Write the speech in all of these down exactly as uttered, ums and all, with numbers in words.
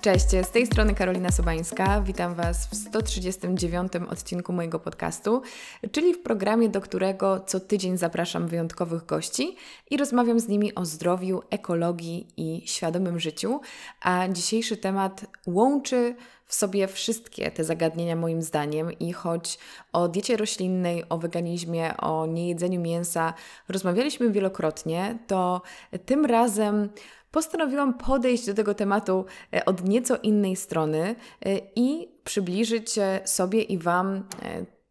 Cześć, z tej strony Karolina Sobańska. Witam Was w sto trzydziestym dziewiątym odcinku mojego podcastu, czyli w programie, do którego co tydzień zapraszam wyjątkowych gości i rozmawiam z nimi o zdrowiu, ekologii i świadomym życiu, a dzisiejszy temat łączy w sobie wszystkie te zagadnienia moim zdaniem i choć o diecie roślinnej, o weganizmie, o niejedzeniu mięsa rozmawialiśmy wielokrotnie, to tym razem postanowiłam podejść do tego tematu od nieco innej strony i przybliżyć sobie i Wam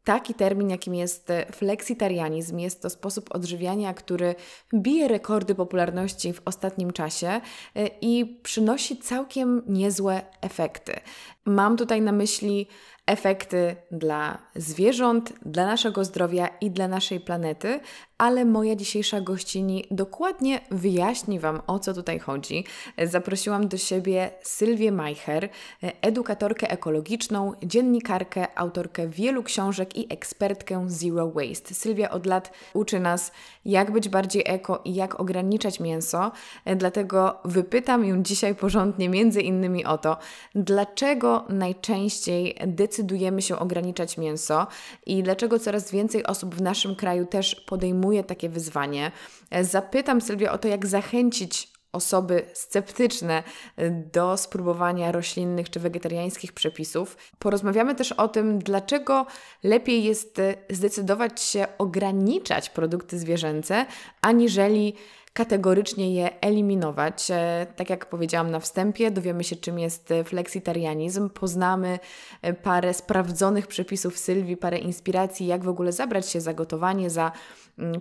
taki termin, jakim jest fleksitarianizm. Jest to sposób odżywiania, który bije rekordy popularności w ostatnim czasie i przynosi całkiem niezłe efekty. Mam tutaj na myśli efekty dla zwierząt, dla naszego zdrowia i dla naszej planety, ale moja dzisiejsza gościni dokładnie wyjaśni Wam, o co tutaj chodzi. Zaprosiłam do siebie Sylwię Majcher, edukatorkę ekologiczną, dziennikarkę, autorkę wielu książek i ekspertkę Zero Waste. Sylwia od lat uczy nas, jak być bardziej eko i jak ograniczać mięso, dlatego wypytam ją dzisiaj porządnie między innymi o to, dlaczego najczęściej decydujemy Decydujemy się ograniczać mięso i dlaczego coraz więcej osób w naszym kraju też podejmuje takie wyzwanie. Zapytam Sylwię o to, jak zachęcić osoby sceptyczne do spróbowania roślinnych czy wegetariańskich przepisów. Porozmawiamy też o tym, dlaczego lepiej jest zdecydować się ograniczać produkty zwierzęce, aniżeli kategorycznie je eliminować. Tak jak powiedziałam na wstępie, dowiemy się, czym jest fleksitarianizm, poznamy parę sprawdzonych przepisów Sylwii, parę inspiracji, jak w ogóle zabrać się za gotowanie, za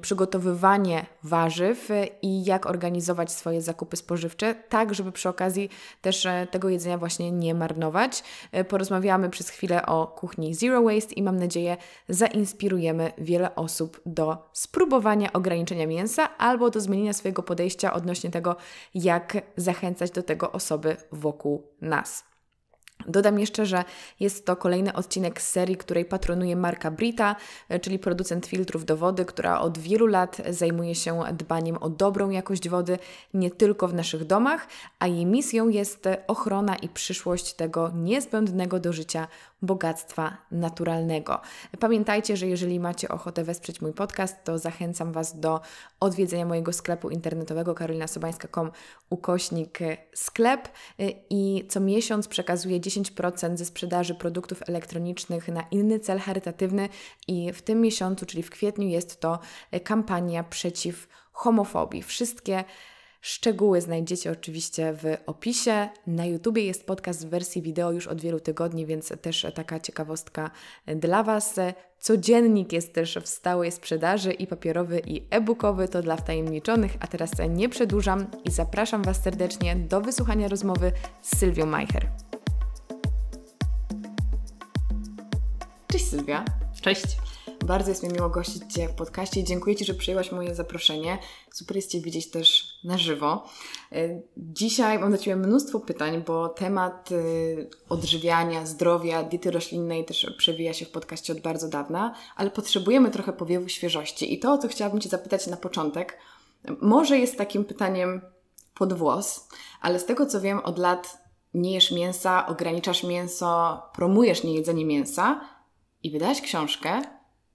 przygotowywanie warzyw i jak organizować swoje zakupy spożywcze, tak żeby przy okazji też tego jedzenia właśnie nie marnować. Porozmawiamy przez chwilę o kuchni Zero Waste i mam nadzieję zainspirujemy wiele osób do spróbowania ograniczenia mięsa albo do zmienienia swojego podejścia odnośnie tego, jak zachęcać do tego osoby wokół nas. Dodam jeszcze, że jest to kolejny odcinek z serii, której patronuje marka Brita, czyli producent filtrów do wody, która od wielu lat zajmuje się dbaniem o dobrą jakość wody nie tylko w naszych domach, a jej misją jest ochrona i przyszłość tego niezbędnego do życia bogactwa naturalnego. Pamiętajcie, że jeżeli macie ochotę wesprzeć mój podcast, to zachęcam Was do odwiedzenia mojego sklepu internetowego karolinasobanska kropka com ukośnik sklep i co miesiąc przekazuję dziesięć procent ze sprzedaży produktów elektronicznych na inny cel charytatywny i w tym miesiącu, czyli w kwietniu, jest to kampania przeciw homofobii. Wszystkie szczegóły znajdziecie oczywiście w opisie. Na YouTubie jest podcast w wersji wideo już od wielu tygodni, więc też taka ciekawostka dla Was. Codziennik jest też w stałej sprzedaży i papierowy, i e-bookowy, to dla wtajemniczonych, a teraz nie przedłużam i zapraszam Was serdecznie do wysłuchania rozmowy z Sylwią Majcher. Cześć Sylwia. Cześć. Bardzo jest mi miło gościć Cię w podcaście i dziękuję Ci, że przyjęłaś moje zaproszenie. Super jest Cię widzieć też na żywo. Dzisiaj mam do Ciebie mnóstwo pytań, bo temat odżywiania, zdrowia, diety roślinnej też przewija się w podcaście od bardzo dawna, ale potrzebujemy trochę powiewu świeżości i to, o co chciałabym Cię zapytać na początek, może jest takim pytaniem pod włos, ale z tego, co wiem, od lat nie jesz mięsa, ograniczasz mięso, promujesz niejedzenie mięsa i wydałaś książkę,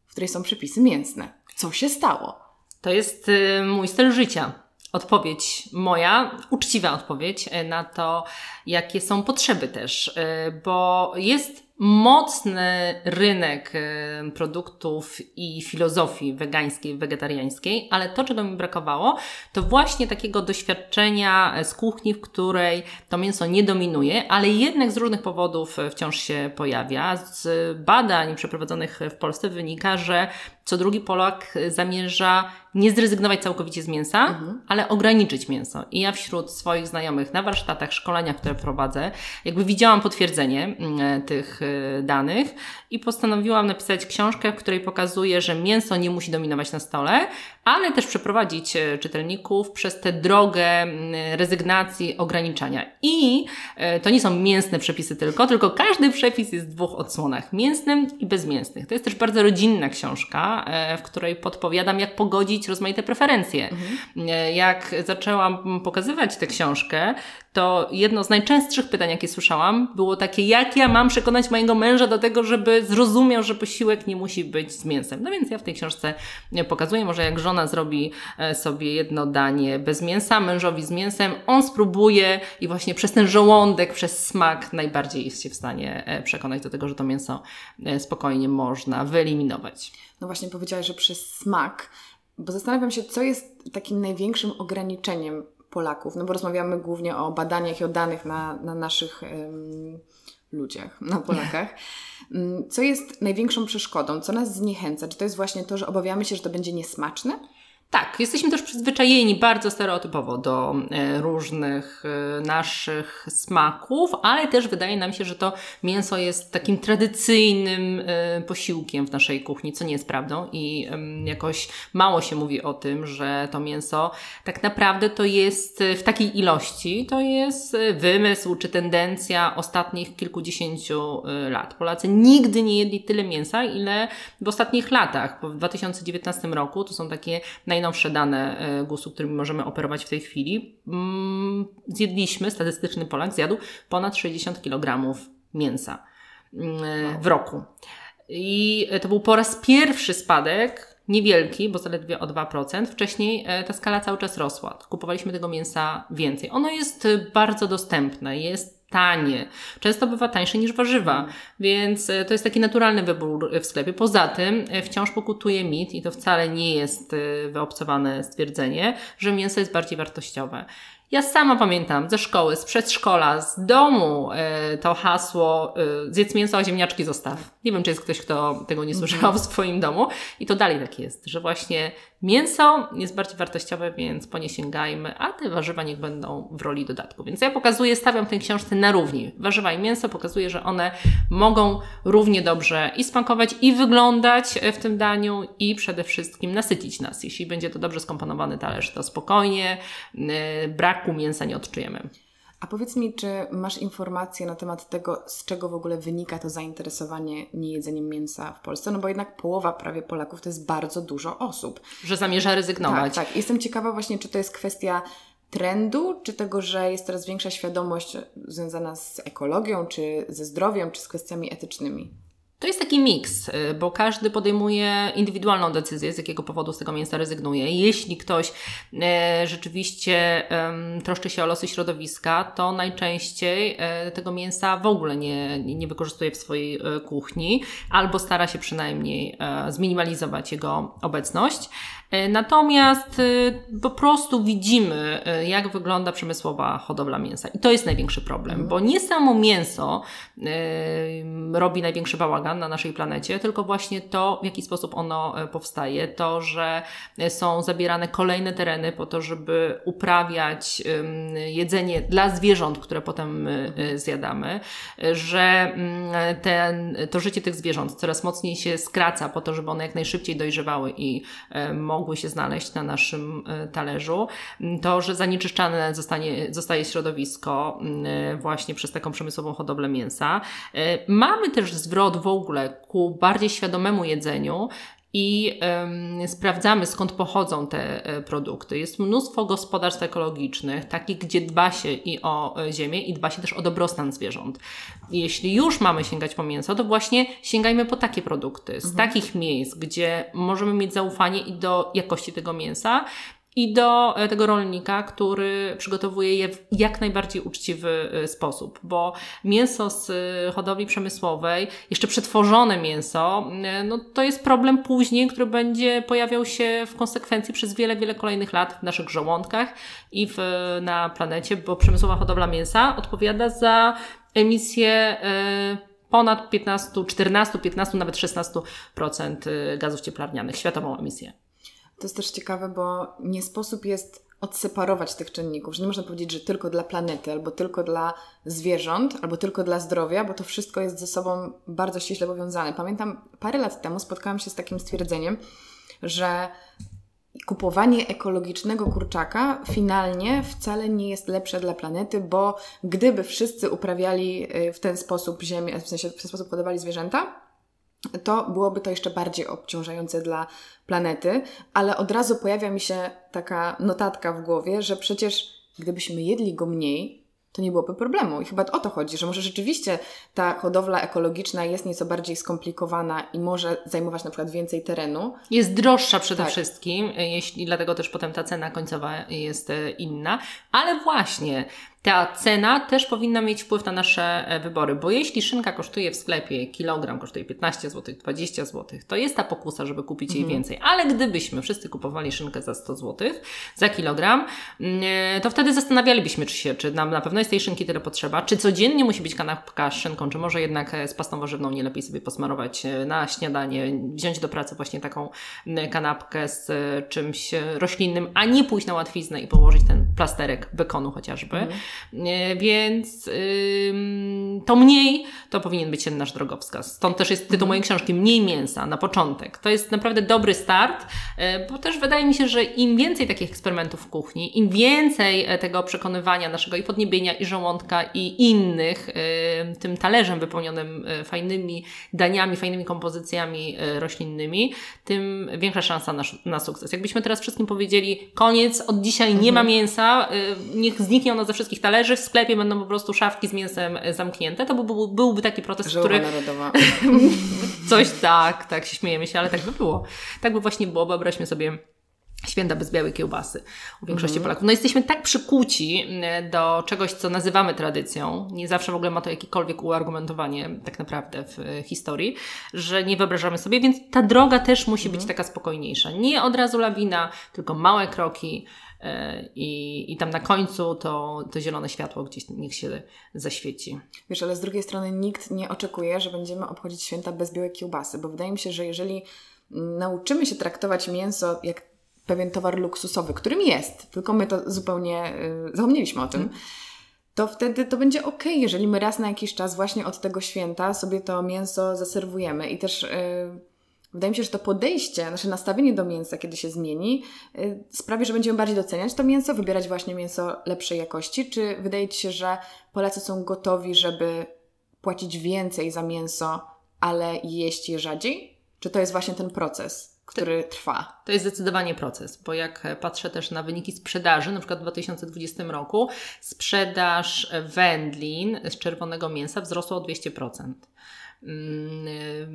w której są przepisy mięsne. Co się stało? To jest y, mój styl życia. Odpowiedź moja, uczciwa odpowiedź na to, jakie są potrzeby też, y, bo jest mocny rynek y, produktów i filozofii wegańskiej, wegetariańskiej, ale to, czego mi brakowało, to właśnie takiego doświadczenia z kuchni, w której to mięso nie dominuje, ale jednak z różnych powodów wciąż się pojawia. Z badań przeprowadzonych w Polsce wynika, że co drugi Polak zamierza nie zrezygnować całkowicie z mięsa, mhm. ale ograniczyć mięso. I ja wśród swoich znajomych na warsztatach, szkoleniach, które prowadzę, jakby widziałam potwierdzenie y, tych danych i postanowiłam napisać książkę, w której pokazuję, że mięso nie musi dominować na stole, ale też przeprowadzić czytelników przez tę drogę rezygnacji, ograniczania. I to nie są mięsne przepisy tylko, tylko każdy przepis jest w dwóch odsłonach, mięsnym i bezmięsnych. To jest też bardzo rodzinna książka, książka, w której podpowiadam, jak pogodzić rozmaite preferencje. Mhm. Jak zaczęłam pokazywać tę książkę, to jedno z najczęstszych pytań, jakie słyszałam, było takie, jak ja mam przekonać mojego męża do tego, żeby zrozumiał, że posiłek nie musi być z mięsem. No więc ja w tej książce pokazuję, może jak żona zrobi sobie jedno danie bez mięsa, mężowi z mięsem, on spróbuje i właśnie przez ten żołądek, przez smak najbardziej jest się w stanie przekonać do tego, że to mięso spokojnie można wyeliminować. No właśnie powiedziałaś, że przez smak, bo zastanawiam się, co jest takim największym ograniczeniem Polaków, no bo rozmawiamy głównie o badaniach i o danych na, na naszych ym, ludziach, na Polakach. Co jest największą przeszkodą? Co nas zniechęca? Czy to jest właśnie to, że obawiamy się, że to będzie niesmaczne? Tak, jesteśmy też przyzwyczajeni bardzo stereotypowo do różnych naszych smaków, ale też wydaje nam się, że to mięso jest takim tradycyjnym posiłkiem w naszej kuchni, co nie jest prawdą i jakoś mało się mówi o tym, że to mięso tak naprawdę to jest w takiej ilości, to jest wymysł czy tendencja ostatnich kilkudziesięciu lat. Polacy nigdy nie jedli tyle mięsa, ile w ostatnich latach. W dwa tysiące dziewiętnastym roku to są takie naj najnowsze dane gusu, którymi możemy operować w tej chwili, zjedliśmy, statystyczny Polak zjadł ponad sześćdziesiąt kilogramów mięsa w roku. I to był po raz pierwszy spadek, niewielki, bo zaledwie o dwa procent. Wcześniej ta skala cały czas rosła. Kupowaliśmy tego mięsa więcej. Ono jest bardzo dostępne, jest tanie. Często bywa tańsze niż warzywa, więc to jest taki naturalny wybór w sklepie. Poza tym wciąż pokutuje mit, i to wcale nie jest wyobcowane stwierdzenie, że mięso jest bardziej wartościowe. Ja sama pamiętam ze szkoły, z przedszkola, z domu to hasło zjedz mięso, a ziemniaczki zostaw. Nie wiem, czy jest ktoś, kto tego nie słyszał w swoim domu. I to dalej tak jest, że właśnie mięso jest bardziej wartościowe, więc po nie sięgajmy, a te warzywa niech będą w roli dodatku. Więc ja pokazuję, stawiam tę książkę na równi. Warzywa i mięso, pokazuję, że one mogą równie dobrze i smakować, i wyglądać w tym daniu, i przede wszystkim nasycić nas. Jeśli będzie to dobrze skomponowany talerz, to spokojnie, brak mięsa nie odczujemy. A powiedz mi, czy masz informacje na temat tego, z czego w ogóle wynika to zainteresowanie niejedzeniem mięsa w Polsce? No bo jednak połowa prawie Polaków to jest bardzo dużo osób. Że zamierza rezygnować. Tak, tak. Jestem ciekawa właśnie, czy to jest kwestia trendu, czy tego, że jest coraz większa świadomość związana z ekologią, czy ze zdrowiem, czy z kwestiami etycznymi? To jest taki miks, bo każdy podejmuje indywidualną decyzję, z jakiego powodu z tego mięsa rezygnuje. Jeśli ktoś rzeczywiście troszczy się o losy środowiska, to najczęściej tego mięsa w ogóle nie, nie wykorzystuje w swojej kuchni albo stara się przynajmniej zminimalizować jego obecność. Natomiast po prostu widzimy, jak wygląda przemysłowa hodowla mięsa. I to jest największy problem, bo nie samo mięso robi największy bałagan na naszej planecie, tylko właśnie to, w jaki sposób ono powstaje. To, że są zabierane kolejne tereny po to, żeby uprawiać jedzenie dla zwierząt, które potem zjadamy. Że ten, to życie tych zwierząt coraz mocniej się skraca po to, żeby one jak najszybciej dojrzewały i mogły mogły się znaleźć na naszym talerzu. To, że zanieczyszczane zostanie, zostaje środowisko właśnie przez taką przemysłową hodowlę mięsa. Mamy też zwrot w ogóle ku bardziej świadomemu jedzeniu i ym, sprawdzamy, skąd pochodzą te produkty. Jest mnóstwo gospodarstw ekologicznych, takich, gdzie dba się i o ziemię, i dba się też o dobrostan zwierząt. Jeśli już mamy sięgać po mięso, to właśnie sięgajmy po takie produkty, z mhm. takich miejsc, gdzie możemy mieć zaufanie i do jakości tego mięsa, i do tego rolnika, który przygotowuje je w jak najbardziej uczciwy sposób, bo mięso z hodowli przemysłowej, jeszcze przetworzone mięso, no to jest problem później, który będzie pojawiał się w konsekwencji przez wiele, wiele kolejnych lat w naszych żołądkach i w, na planecie, bo przemysłowa hodowla mięsa odpowiada za emisję yy, ponad piętnaście, czternaście, piętnaście, nawet szesnaście procent gazów cieplarnianych, światową emisję. To jest też ciekawe, bo nie sposób jest odseparować tych czynników, że nie można powiedzieć, że tylko dla planety, albo tylko dla zwierząt, albo tylko dla zdrowia, bo to wszystko jest ze sobą bardzo ściśle powiązane. Pamiętam, parę lat temu spotkałam się z takim stwierdzeniem, że kupowanie ekologicznego kurczaka finalnie wcale nie jest lepsze dla planety, bo gdyby wszyscy uprawiali w ten sposób ziemię, w sensie w ten sposób hodowali zwierzęta, to byłoby to jeszcze bardziej obciążające dla planety, ale od razu pojawia mi się taka notatka w głowie, że przecież gdybyśmy jedli go mniej, to nie byłoby problemu. I chyba o to chodzi, że może rzeczywiście ta hodowla ekologiczna jest nieco bardziej skomplikowana i może zajmować na przykład więcej terenu. Jest droższa przede tak. wszystkim, jeśli, dlatego też potem ta cena końcowa jest inna. Ale właśnie ta cena też powinna mieć wpływ na nasze wybory, bo jeśli szynka kosztuje w sklepie, kilogram kosztuje piętnaście złotych, dwadzieścia złotych, to jest ta pokusa, żeby kupić jej więcej. Ale gdybyśmy wszyscy kupowali szynkę za sto złotych, za kilogram, to wtedy zastanawialibyśmy się, czy nam na pewno jest tej szynki tyle potrzeba, czy codziennie musi być kanapka z szynką, czy może jednak z pastą warzywną nie lepiej sobie posmarować na śniadanie, wziąć do pracy właśnie taką kanapkę z czymś roślinnym, a nie pójść na łatwiznę i położyć ten plasterek bekonu chociażby. Mhm. Więc ym, to mniej, to powinien być ten nasz drogowskaz. Stąd też jest tytuł mojej książki Mniej mięsa na początek. To jest naprawdę dobry start, yy, bo też wydaje mi się, że im więcej takich eksperymentów w kuchni, im więcej tego przekonywania naszego i podniebienia, i żołądka, i innych, yy, tym talerzem wypełnionym yy, fajnymi daniami, fajnymi kompozycjami yy, roślinnymi, tym większa szansa na, na sukces. Jakbyśmy teraz wszystkim powiedzieli, koniec, od dzisiaj nie ma mięsa, yy, niech zniknie ono ze wszystkich talerzy, w sklepie będą po prostu szafki z mięsem zamknięte, to byłby, byłby taki protest, Żołba który... narodowa. Coś tak, tak się śmiejemy się, ale tak by było. Tak by właśnie było, wyobraźmy sobie święta bez białej kiełbasy u większości mm. Polaków. No jesteśmy tak przykuci do czegoś, co nazywamy tradycją, nie zawsze w ogóle ma to jakiekolwiek uargumentowanie tak naprawdę w historii, że nie wyobrażamy sobie, więc ta droga też musi mm. być taka spokojniejsza. Nie od razu lawina, tylko małe kroki, I, i tam na końcu to, to zielone światło gdzieś niech się zaświeci. Wiesz, ale z drugiej strony nikt nie oczekuje, że będziemy obchodzić święta bez białej kiełbasy, bo wydaje mi się, że jeżeli nauczymy się traktować mięso jak pewien towar luksusowy, którym jest, tylko my to zupełnie yy, zapomnieliśmy o tym, hmm. to wtedy to będzie ok, jeżeli my raz na jakiś czas właśnie od tego święta sobie to mięso zaserwujemy i też... Yy, Wydaje mi się, że to podejście, nasze nastawienie do mięsa, kiedy się zmieni, yy, sprawi, że będziemy bardziej doceniać to mięso, wybierać właśnie mięso lepszej jakości. Czy wydaje Ci się, że Polacy są gotowi, żeby płacić więcej za mięso, ale jeść je rzadziej? Czy to jest właśnie ten proces, który trwa? To jest zdecydowanie proces, bo jak patrzę też na wyniki sprzedaży, na przykład w dwa tysiące dwudziestym roku sprzedaż wędlin z czerwonego mięsa wzrosła o dwieście procent.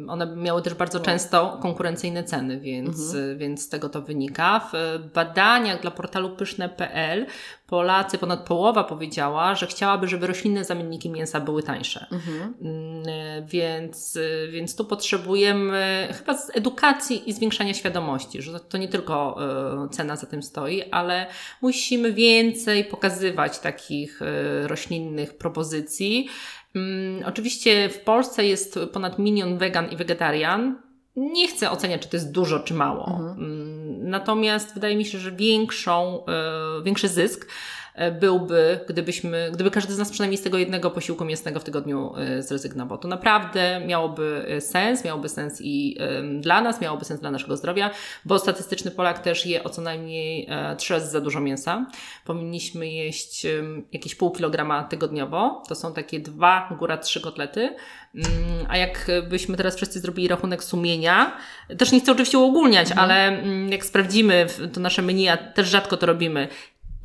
One miały też bardzo często konkurencyjne ceny, więc, mhm. więc z tego to wynika. W badaniach dla portalu pyszne kropka pe el Polacy, ponad połowa powiedziała, że chciałaby, żeby roślinne zamienniki mięsa były tańsze. Mhm. Więc, więc tu potrzebujemy chyba z edukacji i zwiększania świadomości, że to nie tylko cena za tym stoi, ale musimy więcej pokazywać takich roślinnych propozycji. Oczywiście w Polsce jest ponad milion wegan i wegetarian. Nie chcę oceniać, czy to jest dużo, czy mało. Mhm. Natomiast wydaje mi się, że większą, większy zysk byłby, gdybyśmy, gdyby każdy z nas przynajmniej z tego jednego posiłku mięsnego w tygodniu zrezygnował. To naprawdę miałoby sens, miałoby sens i dla nas, miałoby sens dla naszego zdrowia, bo statystyczny Polak też je o co najmniej trzy razy za dużo mięsa. Powinniśmy jeść jakieś pół kilograma tygodniowo. To są takie dwa, góra trzy kotlety. A jakbyśmy teraz wszyscy zrobili rachunek sumienia, też nie chcę oczywiście uogólniać, mhm. ale jak sprawdzimy to nasze menu, a też rzadko to robimy,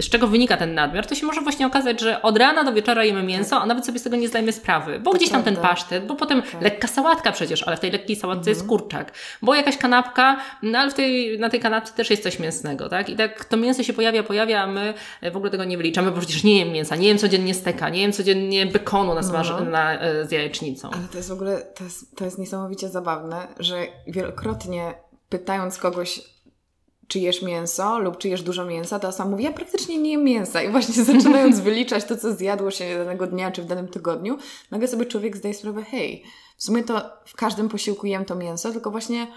z czego wynika ten nadmiar, to się może właśnie okazać, że od rana do wieczora jemy mięso, a nawet sobie z tego nie zdajemy sprawy, bo to gdzieś tam prawda. Ten pasztet, bo potem tak. lekka sałatka przecież, ale w tej lekkiej sałatce mhm. jest kurczak, bo jakaś kanapka, no ale w tej, na tej kanapce też jest coś mięsnego, tak? I tak to mięso się pojawia, pojawia, a my w ogóle tego nie wyliczamy, bo przecież nie jem mięsa, nie jem codziennie steka, nie jem codziennie bekonu na smaż- no. na, z jajecznicą. Ale to jest w ogóle, to jest, to jest niesamowicie zabawne, że wielokrotnie pytając kogoś, czy jesz mięso lub czy jesz dużo mięsa, to sama mówi, ja praktycznie nie jem mięsa. I właśnie zaczynając wyliczać to, co zjadło się danego dnia czy w danym tygodniu, nagle sobie człowiek zdaje sprawę, hej, w sumie to w każdym posiłku jem to mięso, tylko właśnie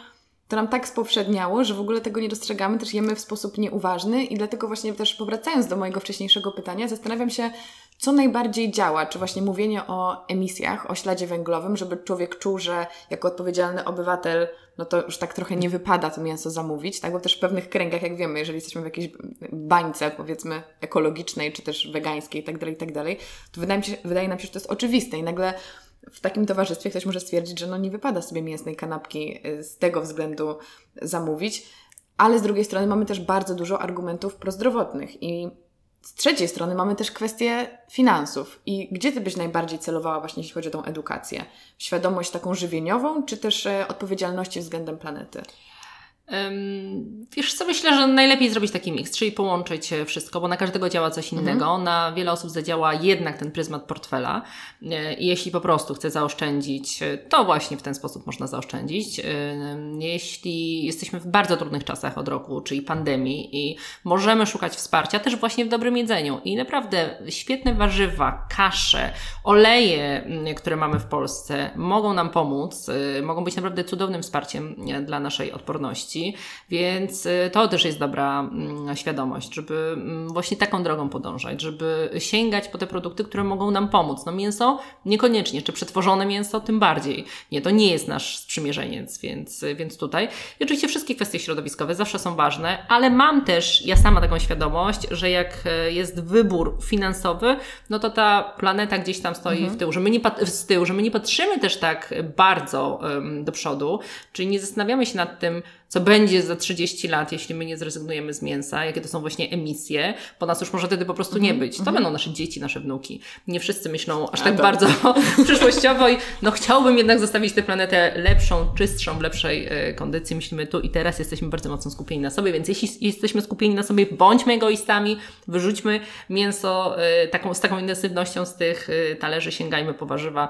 to nam tak spowszedniało, że w ogóle tego nie dostrzegamy, też jemy w sposób nieuważny i dlatego właśnie też powracając do mojego wcześniejszego pytania, zastanawiam się, co najbardziej działa, czy właśnie mówienie o emisjach, o śladzie węglowym, żeby człowiek czuł, że jako odpowiedzialny obywatel, no to już tak trochę nie wypada to mięso zamówić, tak? Bo też w pewnych kręgach, jak wiemy, jeżeli jesteśmy w jakiejś bańce, powiedzmy, ekologicznej, czy też wegańskiej, i tak dalej, i tak dalej, to wydaje, mi się, wydaje nam się, że to jest oczywiste i nagle w takim towarzystwie ktoś może stwierdzić, że no nie wypada sobie mięsnej kanapki z tego względu zamówić, ale z drugiej strony mamy też bardzo dużo argumentów prozdrowotnych i z trzeciej strony mamy też kwestię finansów. I gdzie Ty byś najbardziej celowała właśnie, jeśli chodzi o tą edukację? Świadomość taką żywieniową, czy też odpowiedzialności względem planety? Um, wiesz co, myślę, że najlepiej zrobić taki miks, czyli połączyć wszystko, bo na każdego działa coś innego. Mhm. Na wiele osób zadziała jednak ten pryzmat portfela i jeśli po prostu chce zaoszczędzić, to właśnie w ten sposób można zaoszczędzić. Jeśli jesteśmy w bardzo trudnych czasach od roku, czyli pandemii i możemy szukać wsparcia też właśnie w dobrym jedzeniu i naprawdę świetne warzywa, kasze, oleje, które mamy w Polsce mogą nam pomóc, mogą być naprawdę cudownym wsparciem dla naszej odporności. Więc to też jest dobra świadomość, żeby właśnie taką drogą podążać, żeby sięgać po te produkty, które mogą nam pomóc. No mięso niekoniecznie, czy przetworzone mięso tym bardziej. Nie, to nie jest nasz sprzymierzeniec, więc, więc tutaj. I oczywiście wszystkie kwestie środowiskowe zawsze są ważne, ale mam też ja sama taką świadomość, że jak jest wybór finansowy, no to ta planeta gdzieś tam stoi mhm. w tył, że my nie pat- z tyłu, że my nie patrzymy też tak bardzo um, do przodu, czyli nie zastanawiamy się nad tym, co będzie za trzydzieści lat, jeśli my nie zrezygnujemy z mięsa, jakie to są właśnie emisje, bo nas już może wtedy po prostu nie być. To będą nasze dzieci, nasze wnuki. Nie wszyscy myślą aż tak bardzo przyszłościowo i no chciałbym jednak zostawić tę planetę lepszą, czystszą, w lepszej kondycji. Myślimy tu i teraz, jesteśmy bardzo mocno skupieni na sobie, więc jeśli jesteśmy skupieni na sobie, bądźmy egoistami, wyrzućmy mięso taką, z taką intensywnością z tych talerzy, sięgajmy po warzywa,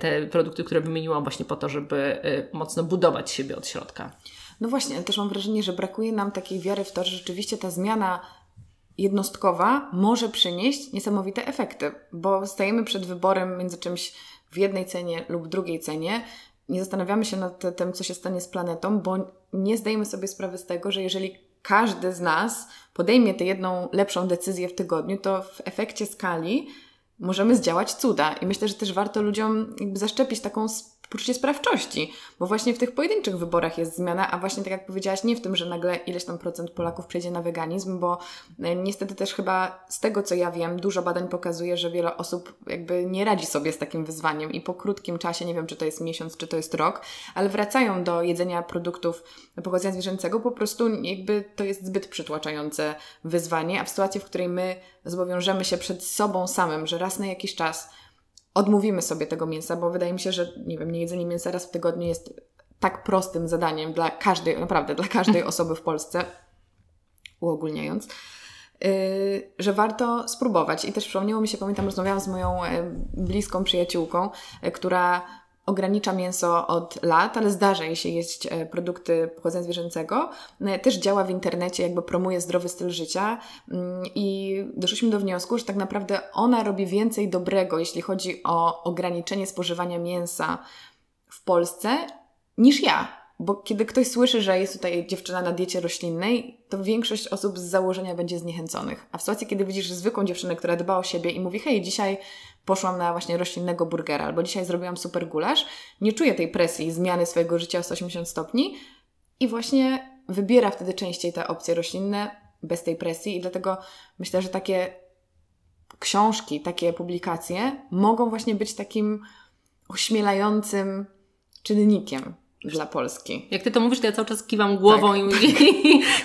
te produkty, które wymieniłam właśnie po to, żeby mocno budować siebie od środka. No właśnie, też mam wrażenie, że brakuje nam takiej wiary w to, że rzeczywiście ta zmiana jednostkowa może przynieść niesamowite efekty, bo stajemy przed wyborem między czymś w jednej cenie lub drugiej cenie, nie zastanawiamy się nad tym, co się stanie z planetą, bo nie zdajemy sobie sprawy z tego, że jeżeli każdy z nas podejmie tę jedną lepszą decyzję w tygodniu, to w efekcie skali możemy zdziałać cuda. I myślę, że też warto ludziom jakby zaszczepić taką poczucie sprawczości, bo właśnie w tych pojedynczych wyborach jest zmiana, a właśnie tak jak powiedziałaś, nie w tym, że nagle ileś tam procent Polaków przejdzie na weganizm, bo niestety też chyba z tego, co ja wiem, dużo badań pokazuje, że wiele osób jakby nie radzi sobie z takim wyzwaniem i po krótkim czasie, nie wiem, czy to jest miesiąc, czy to jest rok, ale wracają do jedzenia produktów pochodzenia zwierzęcego, po prostu jakby to jest zbyt przytłaczające wyzwanie, a w sytuacji, w której my zobowiążemy się przed sobą samym, że raz na jakiś czas odmówimy sobie tego mięsa, bo wydaje mi się, że nie wiem, nie jedzenie mięsa raz w tygodniu jest tak prostym zadaniem dla każdej, naprawdę dla każdej osoby w Polsce, uogólniając, yy, że warto spróbować. I też przypomniało mi się, pamiętam, rozmawiałam z moją bliską przyjaciółką, która ogranicza mięso od lat, ale zdarza jej się jeść produkty pochodzenia zwierzęcego. Też działa w internecie, jakby promuje zdrowy styl życia i doszliśmy do wniosku, że tak naprawdę ona robi więcej dobrego, jeśli chodzi o ograniczenie spożywania mięsa w Polsce, niż ja. Bo kiedy ktoś słyszy, że jest tutaj dziewczyna na diecie roślinnej, to większość osób z założenia będzie zniechęconych. A w sytuacji, kiedy widzisz zwykłą dziewczynę, która dba o siebie i mówi, hej, dzisiaj poszłam na właśnie roślinnego burgera, albo dzisiaj zrobiłam super gulasz, nie czuję tej presji zmiany swojego życia o sto osiemdziesiąt stopni i właśnie wybiera wtedy częściej te opcje roślinne bez tej presji i dlatego myślę, że takie książki, takie publikacje mogą właśnie być takim ośmielającym czynnikiem dla Polski. Jak Ty to mówisz, to ja cały czas kiwam głową tak. i mówię,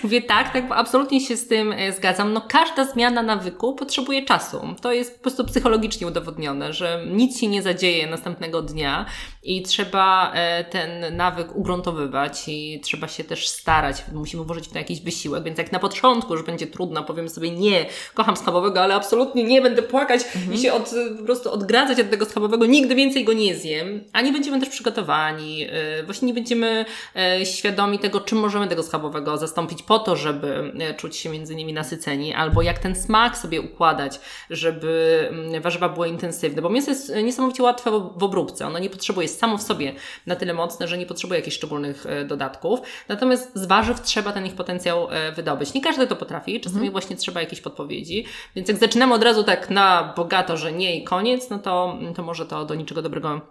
mówię tak, tak, bo absolutnie się z tym zgadzam. No każda zmiana nawyku potrzebuje czasu. To jest po prostu psychologicznie udowodnione, że nic się nie zadzieje następnego dnia i trzeba ten nawyk ugruntowywać i trzeba się też starać. Musimy włożyć w to jakiś wysiłek, więc jak na początku już będzie trudno, powiemy sobie nie, kocham schabowego, ale absolutnie nie będę płakać mhm. i się od, po prostu odgradzać od tego schabowego, nigdy więcej go nie zjem, a nie będziemy też przygotowani. Właśnie nie będziemy e, świadomi tego, czym możemy tego schabowego zastąpić po to, żeby e, czuć się między nimi nasyceni, albo jak ten smak sobie układać, żeby m, warzywa były intensywne, bo mięso jest niesamowicie łatwe w, w obróbce, ono nie potrzebuje, jest samo w sobie na tyle mocne, że nie potrzebuje jakichś szczególnych e, dodatków, natomiast z warzyw trzeba ten ich potencjał e, wydobyć. Nie każdy to potrafi, czasami mm. właśnie trzeba jakieś podpowiedzi, więc jak zaczynamy od razu tak na bogato, że nie i koniec, no to, to może to do niczego dobrego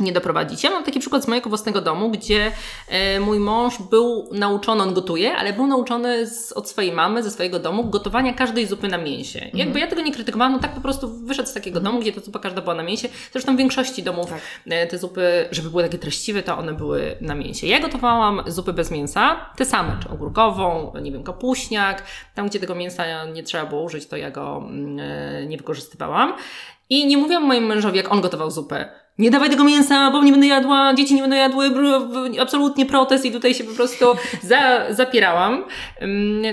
nie doprowadzić. Ja mam taki przykład z mojego własnego domu, gdzie e, mój mąż był nauczony, on gotuje, ale był nauczony z, od swojej mamy, ze swojego domu, gotowania każdej zupy na mięsie. Mhm. Jakby ja tego nie krytykowałam, no tak po prostu wyszedł z takiego mhm. domu, gdzie ta zupa każda była na mięsie. Zresztą w większości domów tak. e, te zupy, żeby były takie treściwe, to one były na mięsie. Ja gotowałam zupy bez mięsa, te same, czy ogórkową, nie wiem, kapuśniak, tam gdzie tego mięsa nie trzeba było użyć, to ja go e, nie wykorzystywałam. I nie mówiłam mojemu mężowi, jak on gotował zupę. Nie dawaj tego mięsa, bo nie będę jadła, dzieci nie będą jadły, absolutnie protest i tutaj się po prostu za, zapierałam.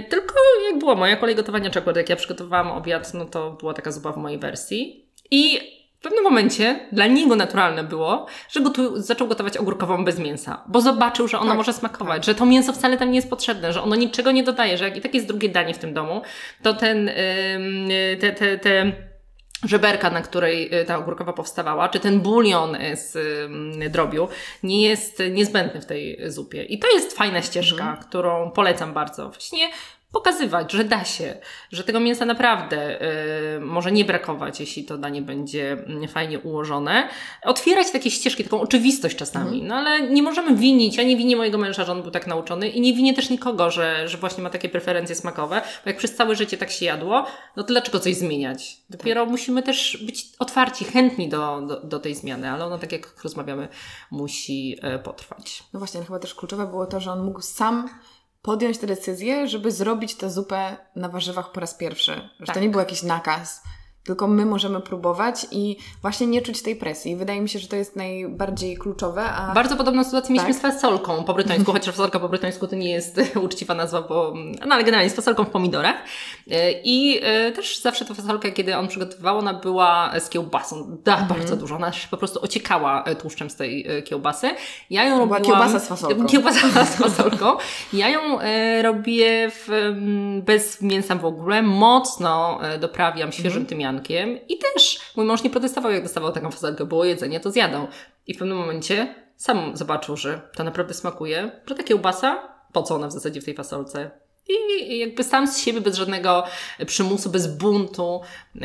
Tylko jak była moja kolej gotowania czegokolwiek, jak ja przygotowałam obiad, no to była taka zupa w mojej wersji. I w pewnym momencie dla niego naturalne było, że gotu- zaczął gotować ogórkową bez mięsa, bo zobaczył, że ona tak, może smakować, tak. że to mięso wcale tam nie jest potrzebne, że ono niczego nie dodaje, że jak i tak jest drugie danie w tym domu, to ten... Yy, te, te, te, żeberka, na której ta ogórkowa powstawała, czy ten bulion z drobiu, nie jest niezbędny w tej zupie. I to jest fajna ścieżka, mm. którą polecam bardzo. Właśnie pokazywać, że da się, że tego mięsa naprawdę y, może nie brakować, jeśli to danie będzie fajnie ułożone. Otwierać takie ścieżki, taką oczywistość czasami, mm. no ale nie możemy winić, ja nie winię mojego męża, że on był tak nauczony i nie winię też nikogo, że, że właśnie ma takie preferencje smakowe, bo jak przez całe życie tak się jadło, no to dlaczego coś zmieniać? Dopiero tak. musimy też być otwarci, chętni do, do, do tej zmiany, ale ona, tak jak rozmawiamy, musi y, potrwać. No właśnie, no chyba też kluczowe było to, że on mógł sam podjąć tę decyzję, żeby zrobić tę zupę na warzywach po raz pierwszy. Że tak. to nie był jakiś nakaz, tylko my możemy próbować i właśnie nie czuć tej presji. Wydaje mi się, że to jest najbardziej kluczowe. A... Bardzo podobną sytuację tak? mieliśmy z fasolką po brytońsku, chociaż fasolka po brytońsku to nie jest uczciwa nazwa, bo, no ale generalnie z fasolką w pomidorach. I też zawsze ta fasolka, kiedy on przygotowywał, ona była z kiełbasą. Da, mhm. bardzo dużo. Ona się po prostu ociekała tłuszczem z tej kiełbasy. Ja ją robiłam... kiełbasa z fasolką. Kiełbasa z fasolką. Ja ją robię w... bez mięsa w ogóle. Mocno doprawiam świeżym mhm. tymianem. I też mój mąż nie protestował, jak dostawał taką fasolkę, było jedzenie, to zjadał. I w pewnym momencie sam zobaczył, że to naprawdę smakuje, że ta kiełbasa, po co ona w zasadzie w tej fasolce? I jakby sam z siebie, bez żadnego przymusu, bez buntu yy,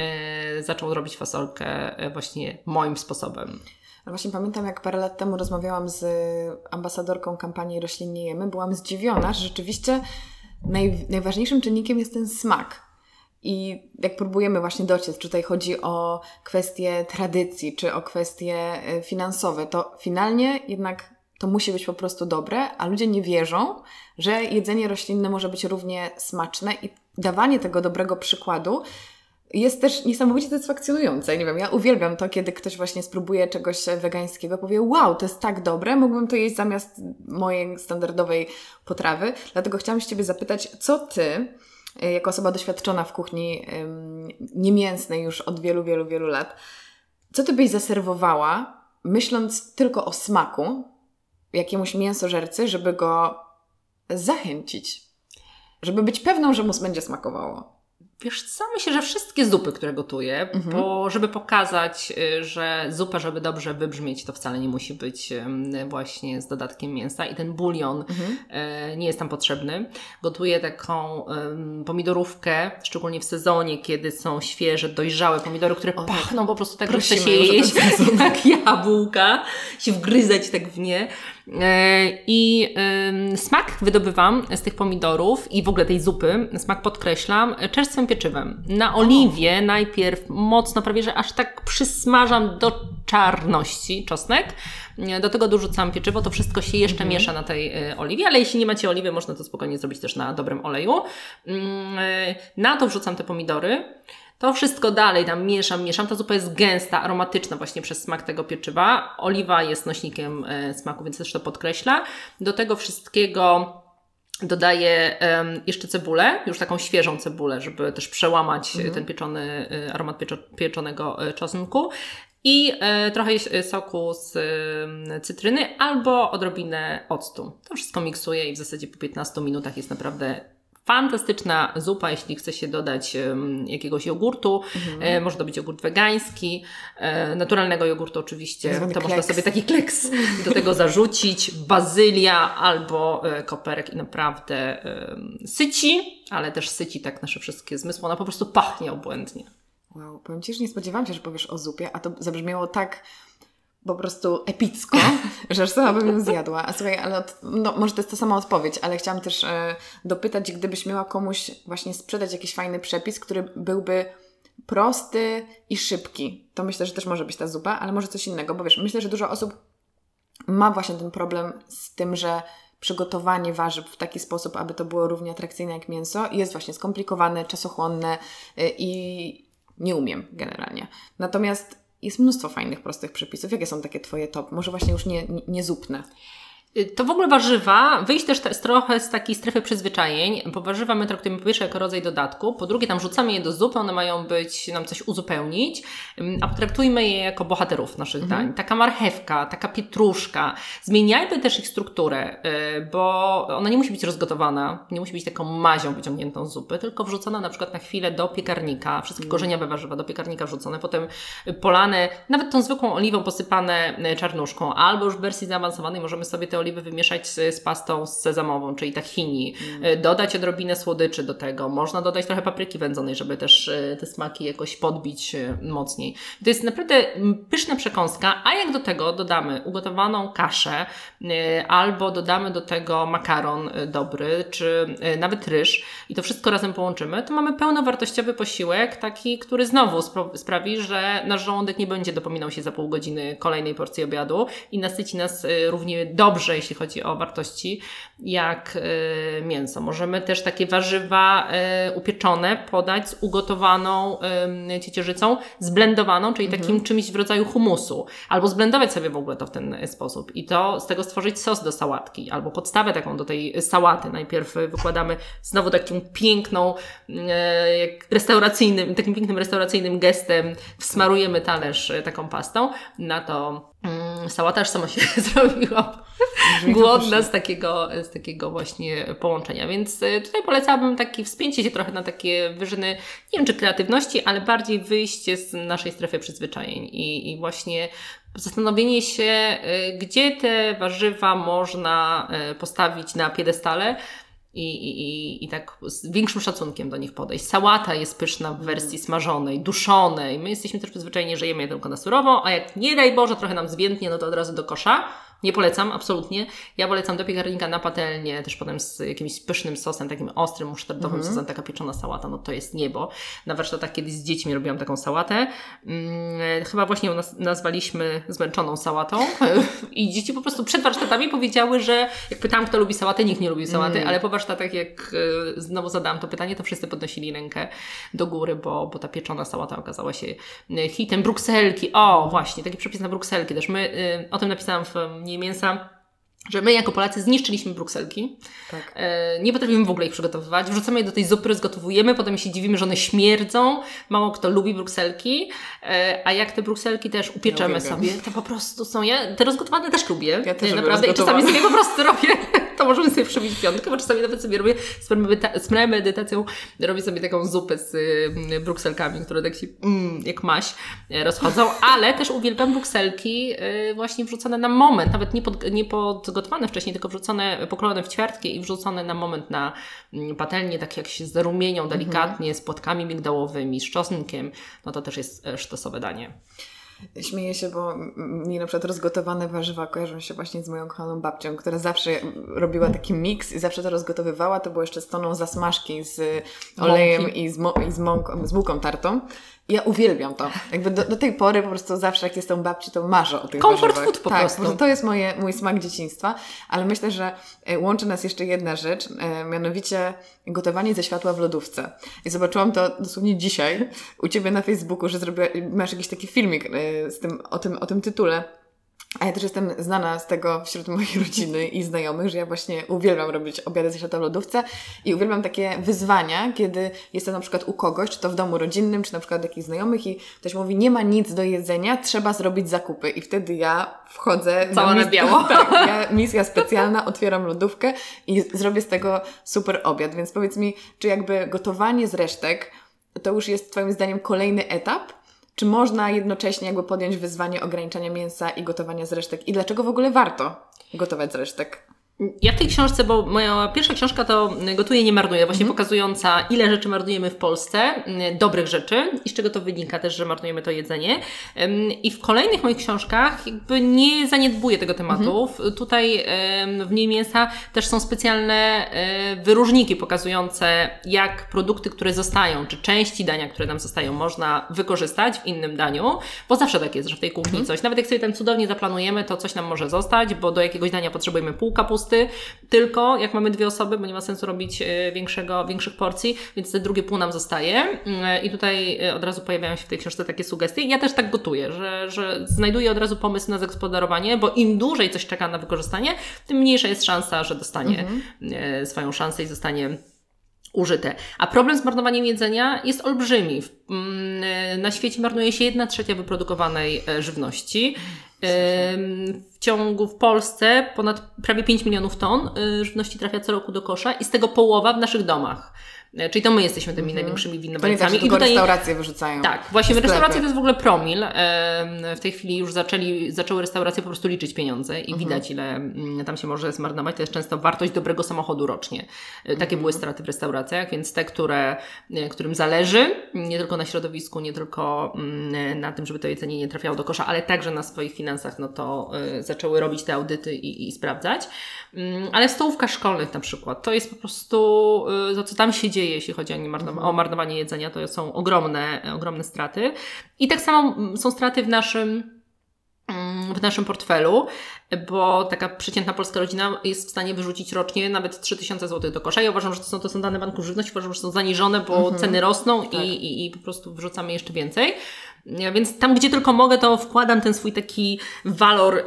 zaczął robić fasolkę właśnie moim sposobem. Właśnie pamiętam, jak parę lat temu rozmawiałam z ambasadorką kampanii Roślinnie Jemy, byłam zdziwiona, że rzeczywiście naj, najważniejszym czynnikiem jest ten smak. I jak próbujemy właśnie dociec, czy tutaj chodzi o kwestie tradycji, czy o kwestie finansowe, to finalnie jednak to musi być po prostu dobre, a ludzie nie wierzą, że jedzenie roślinne może być równie smaczne i dawanie tego dobrego przykładu jest też niesamowicie satysfakcjonujące. Nie wiem, ja uwielbiam to, kiedy ktoś właśnie spróbuje czegoś wegańskiego, powie wow, to jest tak dobre, mógłbym to jeść zamiast mojej standardowej potrawy. Dlatego chciałam się Ciebie zapytać, co Ty... jako osoba doświadczona w kuchni niemięsnej już od wielu, wielu, wielu lat, co Ty byś zaserwowała, myśląc tylko o smaku jakiemuś mięsożercy, żeby go zachęcić? Żeby być pewną, że mu będzie smakowało. Wiesz co, myślę, że wszystkie zupy, które gotuję, mhm. bo żeby pokazać, że zupa, żeby dobrze wybrzmieć, to wcale nie musi być właśnie z dodatkiem mięsa i ten bulion mhm. nie jest tam potrzebny. Gotuję taką pomidorówkę, szczególnie w sezonie, kiedy są świeże, dojrzałe pomidory, które o, pachną po prostu tak, że chce się jeść, jak jabłka, się wgryzać tak w nie. I smak wydobywam z tych pomidorów i w ogóle tej zupy, smak podkreślam, czerstwym pieczywem. Na oliwie o. najpierw mocno, prawie że aż tak przysmażam do czarności czosnek. Do tego dorzucam pieczywo, to wszystko się jeszcze mhm. miesza na tej y, oliwie, ale jeśli nie macie oliwy, można to spokojnie zrobić też na dobrym oleju. Yy, na to wrzucam te pomidory. To wszystko dalej tam mieszam, mieszam. Ta zupa jest gęsta, aromatyczna właśnie przez smak tego pieczywa. Oliwa jest nośnikiem y, smaku, więc też to podkreśla. Do tego wszystkiego dodaję um, jeszcze cebulę, już taką świeżą cebulę, żeby też przełamać mhm. ten pieczony, aromat pieczo, pieczonego czosnku i e, trochę soku z e, cytryny albo odrobinę octu. To wszystko miksuję i w zasadzie po piętnastu minutach jest naprawdę fantastyczna zupa, jeśli chce się dodać um, jakiegoś jogurtu. Mhm. E, może to być jogurt wegański, e, naturalnego jogurtu oczywiście. To kleks. Można sobie taki kleks do tego zarzucić. Bazylia albo e, koperek i naprawdę e, syci, ale też syci tak nasze wszystkie zmysły. Ona po prostu pachnie obłędnie. Wow, powiem Ci, że nie spodziewałam się, że powiesz o zupie, a to zabrzmiało tak po prostu epicko, że aż sama bym ją zjadła. A słuchaj, ale od, no, może to jest ta sama odpowiedź, ale chciałam też e, dopytać, gdybyś miała komuś właśnie sprzedać jakiś fajny przepis, który byłby prosty i szybki. To myślę, że też może być ta zupa, ale może coś innego, bo wiesz, myślę, że dużo osób ma właśnie ten problem z tym, że przygotowanie warzyw w taki sposób, aby to było równie atrakcyjne jak mięso, jest właśnie skomplikowane, czasochłonne i nie umiem generalnie. Natomiast jest mnóstwo fajnych, prostych przepisów. Jakie są takie Twoje top? Może właśnie już nie, nie, niezupne. To w ogóle warzywa, wyjść też te, trochę z takiej strefy przyzwyczajeń, bo warzywa my traktujemy po pierwsze jako rodzaj dodatku, po drugie tam rzucamy je do zup, one mają być, nam coś uzupełnić, a traktujmy je jako bohaterów naszych mhm. dań. Taka marchewka, taka pietruszka, zmieniajmy też ich strukturę, bo ona nie musi być rozgotowana, nie musi być taką mazią wyciągniętą z zupy, tylko wrzucona na przykład na chwilę do piekarnika, wszystkie mhm. korzeniowe warzywa do piekarnika wrzucone, potem polane, nawet tą zwykłą oliwą posypane czarnuszką, albo już w wersji zaawansowanej możemy sobie te oliwy wymieszać z, z pastą sezamową, czyli tahini, mm. dodać odrobinę słodyczy do tego, można dodać trochę papryki wędzonej, żeby też te smaki jakoś podbić mocniej. To jest naprawdę pyszna przekąska, a jak do tego dodamy ugotowaną kaszę, albo dodamy do tego makaron dobry, czy nawet ryż i to wszystko razem połączymy, to mamy pełnowartościowy posiłek, taki, który znowu spra- sprawi, że nasz żołądek nie będzie dopominał się za pół godziny kolejnej porcji obiadu i nasyci nas równie dobrze, jeśli chodzi o wartości, jak y, mięso. Możemy też takie warzywa y, upieczone podać z ugotowaną y, ciecierzycą, zblendowaną, czyli takim mhm. czymś w rodzaju humusu. Albo zblendować sobie w ogóle to w ten sposób. I to z tego stworzyć sos do sałatki, albo podstawę taką do tej sałaty. Najpierw wykładamy znowu taką piękną, y, jak restauracyjnym, takim pięknym restauracyjnym gestem wsmarujemy talerz y, taką pastą. Na to y, sałata aż sama się zrobiła. Głodna z takiego, z takiego właśnie połączenia, więc tutaj polecałabym takie wspięcie się trochę na takie wyżyny, nie wiem czy kreatywności, ale bardziej wyjście z naszej strefy przyzwyczajeń i, i właśnie zastanowienie się, gdzie te warzywa można postawić na piedestale i, i, i tak z większym szacunkiem do nich podejść. Sałata jest pyszna w wersji smażonej, duszonej, my jesteśmy też przyzwyczajeni, że jemy je tylko na surowo, a jak nie daj Boże trochę nam zwiędnie, no to od razu do kosza. Nie polecam, absolutnie. Ja polecam do piekarnika na patelnię, też potem z jakimś pysznym sosem, takim ostrym, musztardowym mm-hmm. sosem, taka pieczona sałata, no to jest niebo. Na warsztatach kiedyś z dziećmi robiłam taką sałatę. Hmm, chyba właśnie ją nazwaliśmy zmęczoną sałatą i dzieci po prostu przed warsztatami powiedziały, że jak pytałam, kto lubi sałatę, nikt nie lubił sałaty, mm. ale po warsztatach jak znowu zadałam to pytanie, to wszyscy podnosili rękę do góry, bo, bo ta pieczona sałata okazała się hitem. Brukselki, o właśnie, taki przepis na brukselki też. My, o tym napisałam w Mniej mięsa, że my jako Polacy zniszczyliśmy brukselki, tak. e, nie potrafimy w ogóle ich przygotowywać, wrzucamy je do tej zupy, rozgotowujemy, potem się dziwimy, że one śmierdzą, mało kto lubi brukselki, e, a jak te brukselki też upieczemy ja sobie, to po prostu są, ja te rozgotowane też lubię, ja też naprawdę i czasami sobie po prostu robię, to możemy sobie przybić piątkę, bo czasami nawet sobie robię z, premedyta- z premedytacją, robię sobie taką zupę z y, brukselkami, które tak się mm, jak maś rozchodzą, ale też uwielbiam brukselki y, właśnie wrzucone na moment, nawet nie, pod, nie podgotowane wcześniej, tylko wrzucone, pokrojone w ćwiartki i wrzucone na moment na patelnię, tak jak się zarumienią delikatnie, mhm. z płatkami migdałowymi, z czosnkiem, no to też jest sztosowe danie. Śmieję się, bo mi na przykład rozgotowane warzywa kojarzą się właśnie z moją kochaną babcią, która zawsze robiła taki miks i zawsze to rozgotowywała. To było jeszcze z toną zasmażki z olejem mąki. i, z, mo- i z, mąką, z bułką tartą. Ja uwielbiam to. Jakby do, do tej pory po prostu zawsze jak jestem babci, to marzę o tych Comfort warzywach. Food po tak, prostu. To jest moje, mój smak dzieciństwa, ale myślę, że łączy nas jeszcze jedna rzecz, mianowicie gotowanie ze światła w lodówce. I zobaczyłam to dosłownie dzisiaj u Ciebie na Facebooku, że zrobiła, masz jakiś taki filmik z tym, o, tym, o tym tytule. A ja też jestem znana z tego wśród mojej rodziny i znajomych, że ja właśnie uwielbiam robić obiady ze światła w lodówce i uwielbiam takie wyzwania, kiedy jestem na przykład u kogoś, czy to w domu rodzinnym, czy na przykład jakichś znajomych i ktoś mówi, nie ma nic do jedzenia, trzeba zrobić zakupy. I wtedy ja wchodzę... Cała na biało. Tak, ja, misja specjalna, otwieram lodówkę i zrobię z tego super obiad. Więc powiedz mi, czy jakby gotowanie z resztek to już jest Twoim zdaniem kolejny etap? Czy można jednocześnie jakby podjąć wyzwanie ograniczania mięsa i gotowania z resztek? I dlaczego w ogóle warto gotować z resztek? Ja w tej książce, bo moja pierwsza książka to Gotuję, nie marnuję, właśnie mhm. pokazująca, ile rzeczy marnujemy w Polsce, dobrych rzeczy i z czego to wynika też, że marnujemy to jedzenie. I w kolejnych moich książkach jakby nie zaniedbuję tego tematu. Mhm. Tutaj w Mniej mięsa też są specjalne wyróżniki pokazujące, jak produkty, które zostają, czy części dania, które nam zostają, można wykorzystać w innym daniu, bo zawsze tak jest, że w tej kuchni mhm. coś, nawet jak sobie tam cudownie zaplanujemy, to coś nam może zostać, bo do jakiegoś dania potrzebujemy pół kapusty, tylko jak mamy dwie osoby, bo nie ma sensu robić większego, większych porcji, więc te drugie pół nam zostaje. I tutaj od razu pojawiają się w tej książce takie sugestie. Ja też tak gotuję, że, że znajduję od razu pomysł na zagospodarowanie, bo im dłużej coś czeka na wykorzystanie, tym mniejsza jest szansa, że dostanie mhm. swoją szansę i zostanie użyte. A problem z marnowaniem jedzenia jest olbrzymi. Na świecie marnuje się jedna trzecia wyprodukowanej żywności. W ciągu w Polsce ponad prawie pięć milionów ton żywności trafia co roku do kosza i z tego połowa w naszych domach. Czyli to my jesteśmy tymi mm. największymi winowajcami. I tutaj restauracje wyrzucają. Tak, właśnie restauracje to jest w ogóle promil. W tej chwili już zaczęli, zaczęły restauracje po prostu liczyć pieniądze i mm. widać, ile tam się może zmarnować. To jest często wartość dobrego samochodu rocznie. Takie mm. były straty w restauracjach, więc te, które, którym zależy nie tylko na środowisku, nie tylko na tym, żeby to jedzenie nie trafiało do kosza, ale także na swoich finansach, no to zaczęły robić te audyty i, i sprawdzać. Ale w stołówkach szkolnych na przykład, to jest po prostu to, co tam się dzieje, jeśli chodzi o, nie marnow- o marnowanie jedzenia, to są ogromne, ogromne straty. I tak samo są straty w naszym, w naszym portfelu, bo taka przeciętna polska rodzina jest w stanie wyrzucić rocznie nawet trzy tysiące złotych do kosza. Ja uważam, że to są, to są dane Banku Żywności, uważam, że są zaniżone, bo mhm. ceny rosną tak. i, i, i po prostu wyrzucamy jeszcze więcej. Więc tam, gdzie tylko mogę, to wkładam ten swój taki walor ym,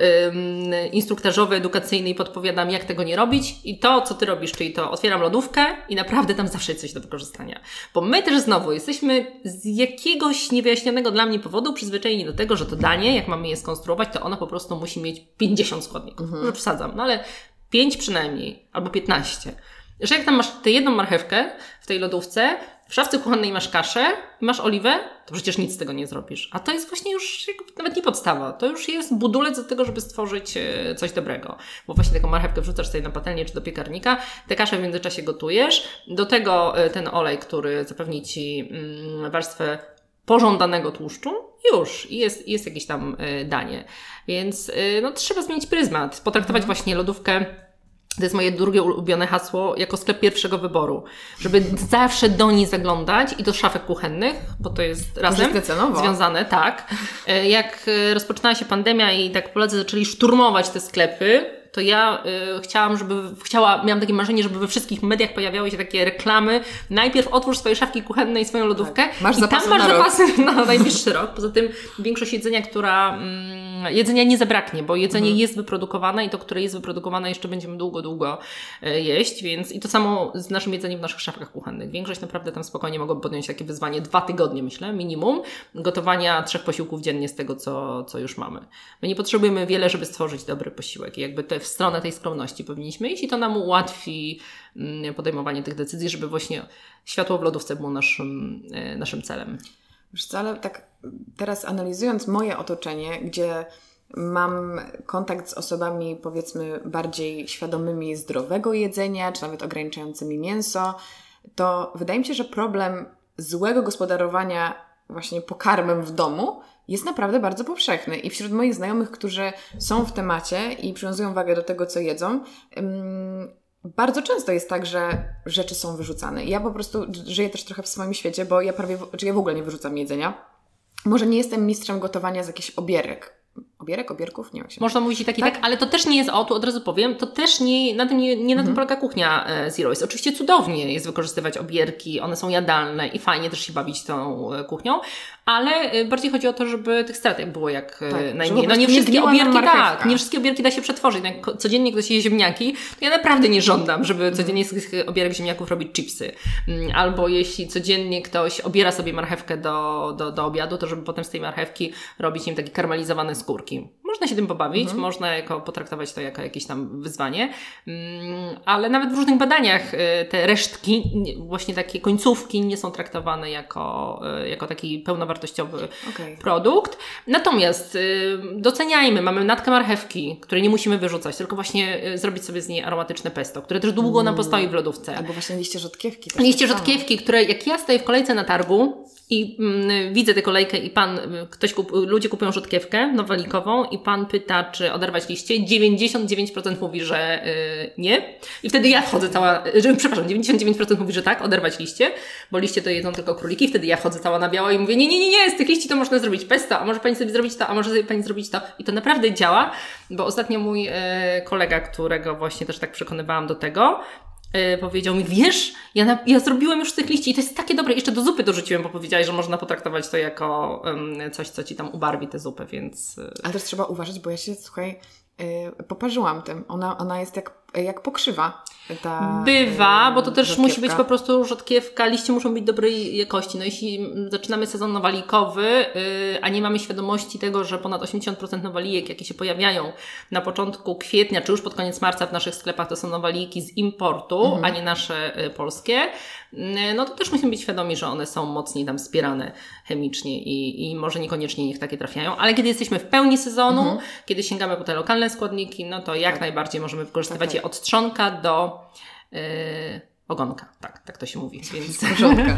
instruktażowy, edukacyjny i podpowiadam, jak tego nie robić. I to, co ty robisz, czyli to otwieram lodówkę i naprawdę tam zawsze jest coś do wykorzystania. Bo my też znowu jesteśmy z jakiegoś niewyjaśnionego dla mnie powodu przyzwyczajeni do tego, że to danie, jak mamy je skonstruować, to ono po prostu musi mieć pięćdziesiąt składników. Mhm. Może przesadzam, no ale pięć przynajmniej, albo piętnaście. Że jak tam masz tę jedną marchewkę w tej lodówce, w szafce kuchennej masz kaszę, masz oliwę, to przecież nic z tego nie zrobisz. A to jest właśnie już nawet nie podstawa. To już jest budulec do tego, żeby stworzyć coś dobrego. Bo właśnie taką marchewkę wrzucasz sobie na patelnię czy do piekarnika, tę kaszę w międzyczasie gotujesz. Do tego ten olej, który zapewni Ci warstwę pożądanego tłuszczu, już jest, jest jakieś tam danie. Więc no, trzeba zmienić pryzmat, potraktować mhm. właśnie lodówkę. To jest moje drugie ulubione hasło, jako sklep pierwszego wyboru. Żeby zawsze do niej zaglądać i do szafek kuchennych, bo to jest razem związane. Tak. Jak rozpoczynała się pandemia i tak Polacy zaczęli szturmować te sklepy, to ja y, chciałam, żeby, chciała, miałam takie marzenie, żeby we wszystkich mediach pojawiały się takie reklamy. Najpierw otwórz swoje szafki kuchenne i swoją lodówkę. Tak. Masz i tam masz na zapasy rok. na najbliższy rok. Poza tym większość jedzenia, która... Mm, jedzenia nie zabraknie, bo jedzenie mhm. jest wyprodukowane i to, które jest wyprodukowane, jeszcze będziemy długo, długo jeść, więc i to samo z naszym jedzeniem w naszych szafkach kuchennych. Większość naprawdę tam spokojnie mogą podjąć takie wyzwanie dwa tygodnie, myślę, minimum, gotowania trzech posiłków dziennie z tego, co, co już mamy. My nie potrzebujemy wiele, żeby stworzyć dobry posiłek i jakby te, w stronę tej skromności powinniśmy iść i to nam ułatwi podejmowanie tych decyzji, żeby właśnie światło w lodówce było naszym, naszym celem. Wiesz co, ale tak teraz analizując moje otoczenie, gdzie mam kontakt z osobami, powiedzmy, bardziej świadomymi zdrowego jedzenia, czy nawet ograniczającymi mięso, to wydaje mi się, że problem złego gospodarowania właśnie pokarmem w domu jest naprawdę bardzo powszechny. I wśród moich znajomych, którzy są w temacie i przywiązują wagę do tego, co jedzą, ym, bardzo często jest tak, że rzeczy są wyrzucane. Ja po prostu żyję też trochę w swoim świecie, bo ja prawie, czy ja w ogóle nie wyrzucam jedzenia. Może nie jestem mistrzem gotowania z jakichś obierek. Obierek, obierków? Nie wiem. Można mówić i tak, i tak, tak, ale to też nie jest, o tu od razu powiem, to też nie na tym, nie, nie na tym mhm. polega kuchnia Zero Waste. Oczywiście cudownie jest wykorzystywać obierki, one są jadalne i fajnie też się bawić tą kuchnią, ale bardziej chodzi o to, żeby tych strat było jak tak, najmniej. No nie wszystkie obierki, tak, nie wszystkie obierki da się przetworzyć. Jak codziennie ktoś je ziemniaki, to ja naprawdę nie żądam, żeby codziennie z tych obierek ziemniaków robić chipsy. Albo jeśli codziennie ktoś obiera sobie marchewkę do, do, do obiadu, to żeby potem z tej marchewki robić im takie karmelizowane skórki. Można się tym pobawić, mhm. można jako, potraktować to jako jakieś tam wyzwanie, ale nawet w różnych badaniach te resztki, właśnie takie końcówki nie są traktowane jako, jako taki pełnowartościowy okay. produkt. Natomiast doceniajmy, mamy natkę marchewki, której nie musimy wyrzucać, tylko właśnie zrobić sobie z niej aromatyczne pesto, które też długo mm. nam postoi w lodówce. Albo właśnie liście rzodkiewki. Liście rzodkiewki, które jak ja stoję w kolejce na targu i mm, widzę tę kolejkę i pan, ktoś kup, ludzie kupują rzodkiewkę nowalikową i pan pyta, czy oderwać liście, dziewięćdziesiąt dziewięć procent mówi, że y, nie. I wtedy ja wchodzę cała, że, przepraszam, dziewięćdziesiąt dziewięć procent mówi, że tak, oderwać liście, bo liście to jedzą tylko króliki, wtedy ja wchodzę cała na biało i mówię, nie, nie, nie, nie, z tych liści to można zrobić pesto, a może pani sobie zrobić to, a może sobie pani zrobić to. I to naprawdę działa, bo ostatnio mój y, kolega, którego właśnie też tak przekonywałam do tego, Yy, powiedział mi, wiesz, ja, na, ja zrobiłem już z tych liści i to jest takie dobre, jeszcze do zupy dorzuciłem, bo powiedziałaś, że można potraktować to jako ym, coś, co ci tam ubarwi tę zupę, więc... Yy. Ale też trzeba uważać, bo ja się, słuchaj, yy, poparzyłam tym. Ona, ona jest jak, jak pokrzywa. Ta, Bywa, bo to też rzodkiewka. Musi być po prostu rzodkiewka, liście muszą być dobrej jakości. No jeśli zaczynamy sezon nowalikowy, yy, a nie mamy świadomości tego, że ponad osiemdziesiąt procent nowalijek, jakie się pojawiają na początku kwietnia, czy już pod koniec marca w naszych sklepach, to są nowalijki z importu, mhm. a nie nasze y, polskie, yy, no to też musimy być świadomi, że one są mocniej tam wspierane chemicznie i, i może niekoniecznie niech takie trafiają. Ale kiedy jesteśmy w pełni sezonu, mhm. kiedy sięgamy po te lokalne składniki, no to jak tak. najbardziej możemy wykorzystywać tak, tak. je od trzonka do Yy, ogonka, tak, tak to się mówi. Więc... Koszonka,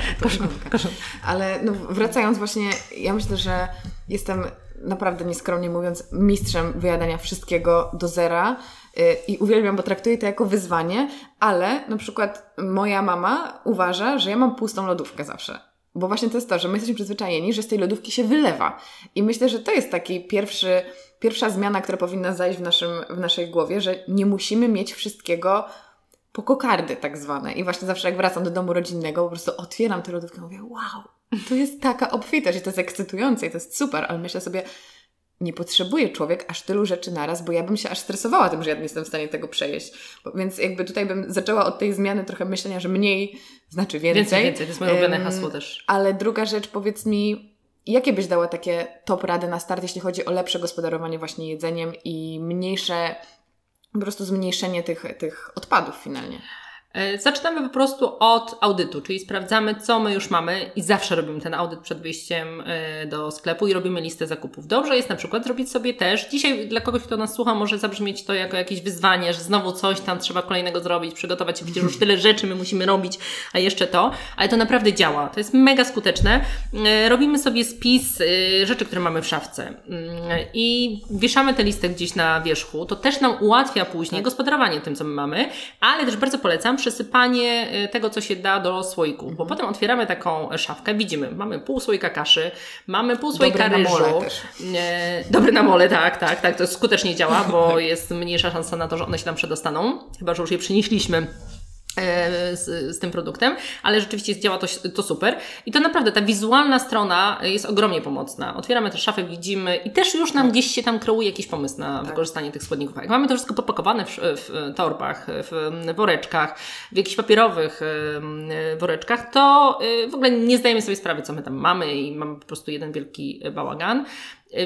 koszonka. Ale no, wracając właśnie, ja myślę, że jestem naprawdę nieskromnie mówiąc mistrzem wyjadania wszystkiego do zera yy, i uwielbiam, bo traktuję to jako wyzwanie, ale na przykład moja mama uważa, że ja mam pustą lodówkę zawsze. Bo właśnie to jest to, że my jesteśmy przyzwyczajeni, że z tej lodówki się wylewa. I myślę, że to jest taki pierwszy, pierwsza zmiana, która powinna zajść w, naszym, w naszej głowie, że nie musimy mieć wszystkiego po kokardy tak zwane. I właśnie zawsze jak wracam do domu rodzinnego, po prostu otwieram tę lodówkę i mówię, wow, tu jest taka obfitość i to jest ekscytujące i to jest super, ale myślę sobie, nie potrzebuje człowiek aż tylu rzeczy naraz, bo ja bym się aż stresowała tym, że ja nie jestem w stanie tego przejeść. Bo, więc jakby tutaj bym zaczęła od tej zmiany trochę myślenia, że mniej znaczy więcej. Więcej, więcej. To jest moje ulubione hasło też. Ale druga rzecz, powiedz mi, jakie byś dała takie top rady na start, jeśli chodzi o lepsze gospodarowanie właśnie jedzeniem i mniejsze po prostu zmniejszenie tych, tych odpadów finalnie. Zaczynamy po prostu od audytu, czyli sprawdzamy, co my już mamy i zawsze robimy ten audyt przed wyjściem do sklepu i robimy listę zakupów. Dobrze jest na przykład zrobić sobie też, dzisiaj dla kogoś, kto nas słucha, może zabrzmieć to jako jakieś wyzwanie, że znowu coś tam trzeba kolejnego zrobić, przygotować, przecież już tyle rzeczy my musimy robić, a jeszcze to, ale to naprawdę działa, to jest mega skuteczne. Robimy sobie spis rzeczy, które mamy w szafce i wieszamy tę listę gdzieś na wierzchu, to też nam ułatwia później gospodarowanie tym, co my mamy, ale też bardzo polecam przesypanie tego, co się da do słoiku, bo potem otwieramy taką szafkę, widzimy, mamy pół słoika kaszy, mamy pół słoika ryżu. Dobry na mole też. Dobry na mole, tak, tak, tak, to skutecznie działa, bo jest mniejsza szansa na to, że one się tam przedostaną, chyba że już je przynieśliśmy Z, z tym produktem, ale rzeczywiście działa to, to super i to naprawdę ta wizualna strona jest ogromnie pomocna. Otwieramy też szafę, widzimy i też już nam tak. gdzieś się tam kreuje jakiś pomysł na tak. wykorzystanie tych składników. Jak mamy to wszystko popakowane w, w torbach, w woreczkach, w jakichś papierowych woreczkach, to w ogóle nie zdajemy sobie sprawy, co my tam mamy i mamy po prostu jeden wielki bałagan.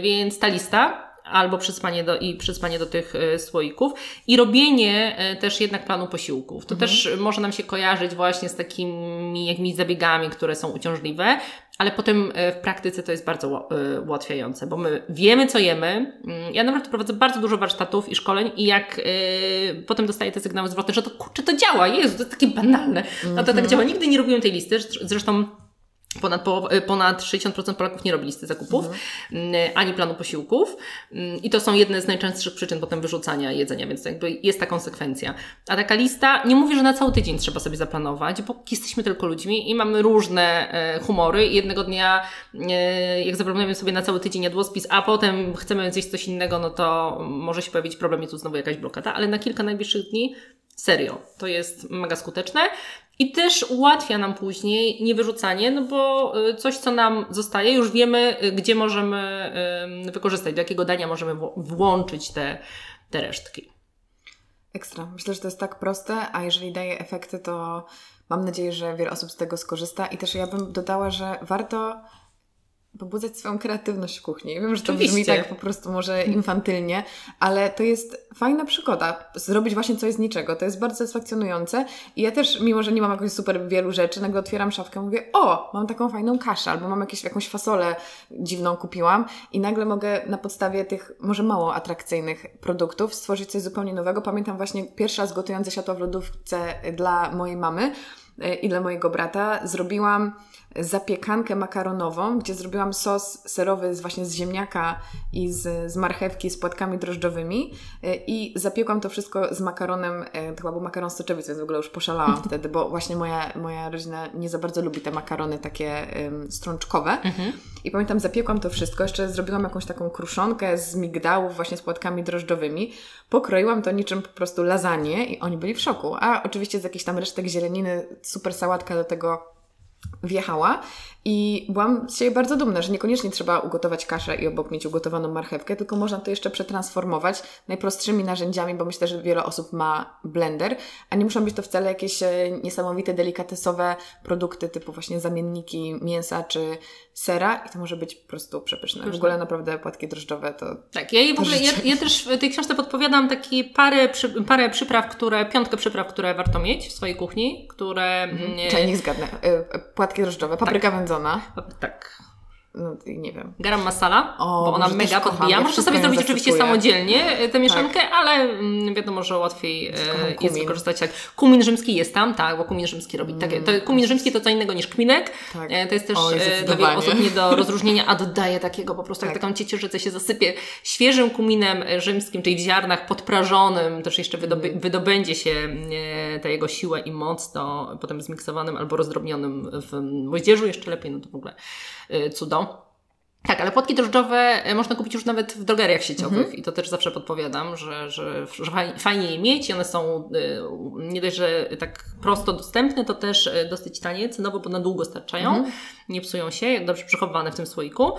Więc ta lista albo przyspanie do, i przyspanie do tych słoików i robienie też jednak planu posiłków. To mhm. też może nam się kojarzyć właśnie z takimi jakimiś zabiegami, które są uciążliwe, ale potem w praktyce to jest bardzo ułatwiające, bo my wiemy, co jemy. Ja naprawdę prowadzę bardzo dużo warsztatów i szkoleń i jak yy, potem dostaję te sygnały zwrotne, że to kurczę, to działa, Jezu, to jest takie banalne. No to tak działa. Nigdy nie robiłem tej listy, zresztą Ponad, ponad sześćdziesiąt procent Polaków nie robi listy zakupów, mhm. ani planu posiłków i to są jedne z najczęstszych przyczyn potem wyrzucania jedzenia, więc jakby jest ta konsekwencja. A taka lista, nie mówię, że na cały tydzień trzeba sobie zaplanować, bo jesteśmy tylko ludźmi i mamy różne humory i jednego dnia jak zaplanujemy sobie na cały tydzień jadłospis, a potem chcemy zjeść coś innego, no to może się pojawić problem i tu znowu jakaś blokada, ale na kilka najbliższych dni serio, to jest mega skuteczne. I też ułatwia nam później niewyrzucanie, no bo coś, co nam zostaje, już wiemy, gdzie możemy wykorzystać, do jakiego dania możemy włączyć te, te resztki. Ekstra. Myślę, że to jest tak proste, a jeżeli daje efekty, to mam nadzieję, że wiele osób z tego skorzysta. I też ja bym dodała, że warto pobudzać swoją kreatywność w kuchni. Wiem, że to Oczywiście. brzmi tak po prostu może infantylnie, ale to jest fajna przygoda. Zrobić właśnie coś z niczego. To jest bardzo satysfakcjonujące. I ja też, mimo że nie mam jakoś super wielu rzeczy, nagle otwieram szafkę i mówię, o, mam taką fajną kaszę, albo mam jakieś, jakąś fasolę dziwną kupiłam i nagle mogę na podstawie tych może mało atrakcyjnych produktów stworzyć coś zupełnie nowego. Pamiętam właśnie pierwszy raz gotujące światła w lodówce dla mojej mamy i dla mojego brata. Zrobiłam zapiekankę makaronową, gdzie zrobiłam sos serowy z, właśnie z ziemniaka i z, z marchewki z płatkami drożdżowymi i zapiekłam to wszystko z makaronem, to chyba był makaron z soczewic, więc w ogóle już poszalałam wtedy, bo właśnie moja, moja rodzina nie za bardzo lubi te makarony takie um, strączkowe. Mhm. I pamiętam, zapiekłam to wszystko, jeszcze zrobiłam jakąś taką kruszonkę z migdałów właśnie z płatkami drożdżowymi, pokroiłam to niczym po prostu lasagne i oni byli w szoku, a oczywiście z jakichś tam resztek zieleniny super sałatka do tego wjechała i byłam z siebie bardzo dumna, że niekoniecznie trzeba ugotować kaszę i obok mieć ugotowaną marchewkę, tylko można to jeszcze przetransformować najprostszymi narzędziami, bo myślę, że wiele osób ma blender, a nie muszą być to wcale jakieś niesamowite, delikatesowe produkty typu właśnie zamienniki mięsa czy sera i to może być po prostu przepyszne. Pyszne. W ogóle naprawdę płatki drożdżowe to... Tak, ja, i w ogóle, ja, ja też w tej książce podpowiadam takie parę, przy, parę przypraw, które, piątkę przypraw, które warto mieć w swojej kuchni, które... Mhm. Nie... Czyli niech zgadnę. Płatki drożdżowe, papryka tak. wędzona. Tak. No, nie wiem. Garam masala, o, bo ona mega podbija. Możesz sobie zrobić oczywiście samodzielnie tę mieszankę, tak. ale wiadomo, że łatwiej jest wykorzystać. Tak. Kumin rzymski jest tam, tak, bo kumin rzymski robi. Tak, to, kumin rzymski to co innego niż kminek. Tak. To jest też o, dla wielu osób nie do rozróżnienia, a dodaje takiego po prostu, tak. jak taką ciecierzycę się zasypie świeżym kuminem rzymskim, czyli w ziarnach podprażonym, też jeszcze wydoby, wydobędzie się ta jego siła i moc do potem zmiksowanym albo rozdrobnionym w moździerzu, jeszcze lepiej, no to w ogóle cudo. Tak, ale płatki drożdżowe można kupić już nawet w drogeriach sieciowych mhm. i to też zawsze podpowiadam, że, że, że fajnie je mieć i one są nie dość, że tak prosto dostępne, to też dosyć tanie cenowo, bo na długo starczają, mhm. nie psują się, jak dobrze przechowywane w tym słoiku.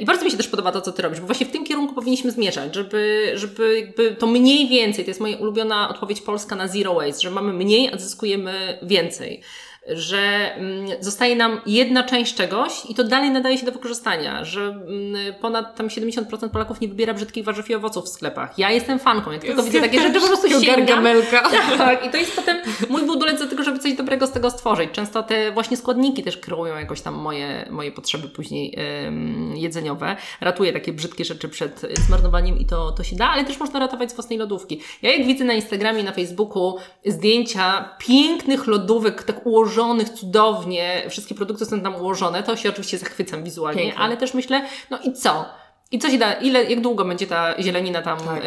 I bardzo mi się też podoba to, co Ty robisz, bo właśnie w tym kierunku powinniśmy zmierzać, żeby, żeby jakby to mniej więcej, to jest moja ulubiona odpowiedź polska na zero waste, że mamy mniej, a zyskujemy więcej. Że zostaje nam jedna część czegoś i to dalej nadaje się do wykorzystania, że ponad tam siedemdziesiąt procent Polaków nie wybiera brzydkich warzyw i owoców w sklepach. Ja jestem fanką, jak tylko widzę takie rzeczy, po prostu sięgam. Tak, i to jest potem mój budulec do tego, żeby coś dobrego z tego stworzyć. Często te właśnie składniki też kreują jakoś tam moje, moje potrzeby później yy, jedzeniowe. Ratuję takie brzydkie rzeczy przed zmarnowaniem i to, to się da, ale też można ratować z własnej lodówki. Ja jak widzę na Instagramie, na Facebooku zdjęcia pięknych lodówek, tak ułożonych, cudownie, wszystkie produkty są tam ułożone, to się oczywiście zachwycam wizualnie, Pięknie. ale też myślę, no i co? I co się da, ile, jak długo będzie ta zielenina tam tak.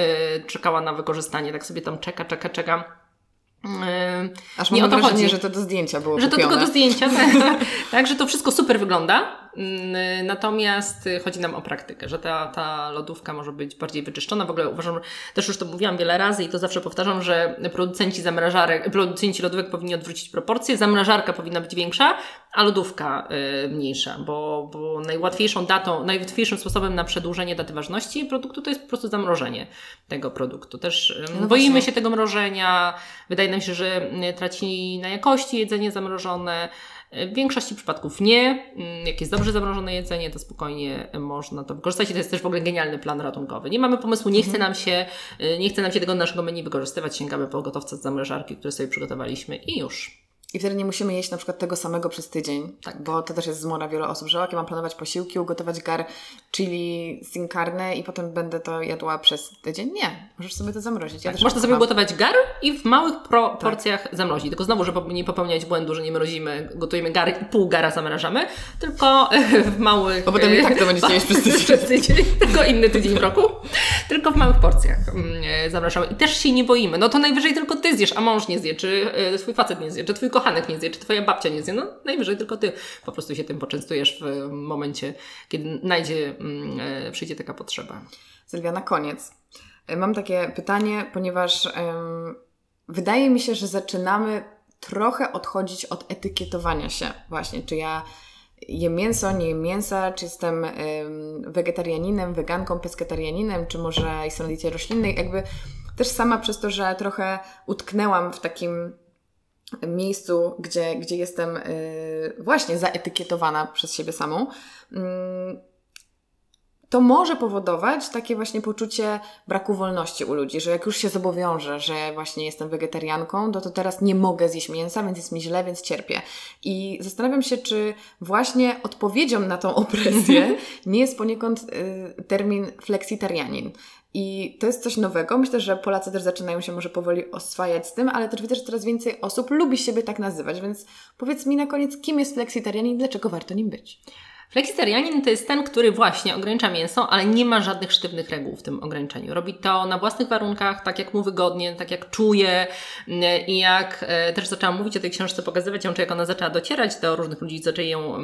y, czekała na wykorzystanie, tak sobie tam czeka, czeka, czeka. Yy, Aż mam wrażenie, chodzi. że to do zdjęcia było Że kupione. to tylko do zdjęcia, tak, tak, że to wszystko super wygląda, yy, natomiast chodzi nam o praktykę, że ta, ta lodówka może być bardziej wyczyszczona. W ogóle uważam, też już to mówiłam wiele razy i to zawsze powtarzam, że producenci zamrażarek, producenci lodówek powinni odwrócić proporcje, zamrażarka powinna być większa, a lodówka yy, mniejsza, bo, bo najłatwiejszą datą, najłatwiejszym sposobem na przedłużenie daty ważności produktu to jest po prostu zamrożenie tego produktu. Też yy, no boimy się tego mrożenia, wydaje nam się, że traci na jakości jedzenie zamrożone. W większości przypadków nie. Jak jest dobrze zamrożone jedzenie, to spokojnie można to wykorzystać i to jest też w ogóle genialny plan ratunkowy. Nie mamy pomysłu, nie chce nam się, nie chce nam się tego naszego menu wykorzystywać. Sięgamy po gotowce z zamrażarki, które sobie przygotowaliśmy i już. I wtedy nie musimy jeść na przykład tego samego przez tydzień, tak. bo to też jest zmora wielu osób, że jak ja mam planować posiłki, ugotować gar chili sin carne i potem będę to jadła przez tydzień. Nie, możesz sobie to zamrozić. Ja tak. Można sobie ugotować gar i w małych pro tak. porcjach zamrozić. Tylko znowu, żeby nie popełniać błędu, że nie mrozimy, gotujemy gar i pół gara zamrażamy, tylko w małych... Bo potem i tak to będziecie jeść przez tydzień. przez tydzień. Tylko inny tydzień w roku. Tylko w małych porcjach zamrażamy. I też się nie boimy. No to najwyżej tylko Ty zjesz, a mąż nie zje, czy Twój facet nie zje, czy Twój kochanek nie zje, czy Twoja babcia nie zje, no najwyżej tylko Ty po prostu się tym poczęstujesz w momencie, kiedy najdzie, przyjdzie taka potrzeba. Sylwia, na koniec mam takie pytanie, ponieważ um, wydaje mi się, że zaczynamy trochę odchodzić od etykietowania się właśnie, czy ja jem mięso, nie jem mięsa, czy jestem um, wegetarianinem, weganką, pesketarianinem, czy może jestem na diecie roślinnej, jakby też sama przez to, że trochę utknęłam w takim miejscu, gdzie, gdzie jestem właśnie zaetykietowana przez siebie samą, to może powodować takie właśnie poczucie braku wolności u ludzi, że jak już się zobowiążę, że właśnie jestem wegetarianką, to, to teraz nie mogę zjeść mięsa, więc jest mi źle, więc cierpię. I zastanawiam się, czy właśnie odpowiedzią na tą opresję nie jest poniekąd y, termin fleksitarianin. I to jest coś nowego. Myślę, że Polacy też zaczynają się może powoli oswajać z tym, ale też widzę, że coraz więcej osób lubi siebie tak nazywać, więc powiedz mi na koniec, kim jest fleksitarianin i dlaczego warto nim być? Fleksitarianin to jest ten, który właśnie ogranicza mięso, ale nie ma żadnych sztywnych reguł w tym ograniczeniu. Robi to na własnych warunkach, tak jak mu wygodnie, tak jak czuje i jak też zaczęłam mówić o tej książce, pokazywać ją, czy jak ona zaczęła docierać do różnych ludzi, zaczęli ją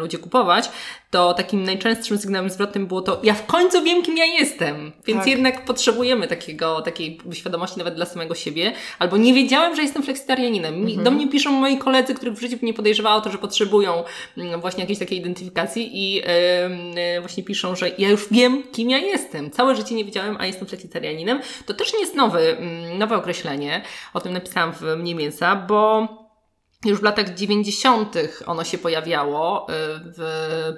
ludzie kupować, to takim najczęstszym sygnałem zwrotnym było to, ja w końcu wiem, kim ja jestem, więc tak. Jednak potrzebujemy takiego, takiej świadomości nawet dla samego siebie, albo nie wiedziałem, że jestem fleksitarianinem. Mhm. Do mnie piszą moi koledzy, których w życiu nie podejrzewało to, że potrzebują właśnie jakiejś takiej identyfikacji, i yy, yy, właśnie piszą, że ja już wiem, kim ja jestem. Całe życie nie wiedziałem, a jestem fleksitarianinem. To też nie jest nowy, nowe określenie. O tym napisałam w Mniej mięsa, bo już w latach dziewięćdziesiątych ono się pojawiało.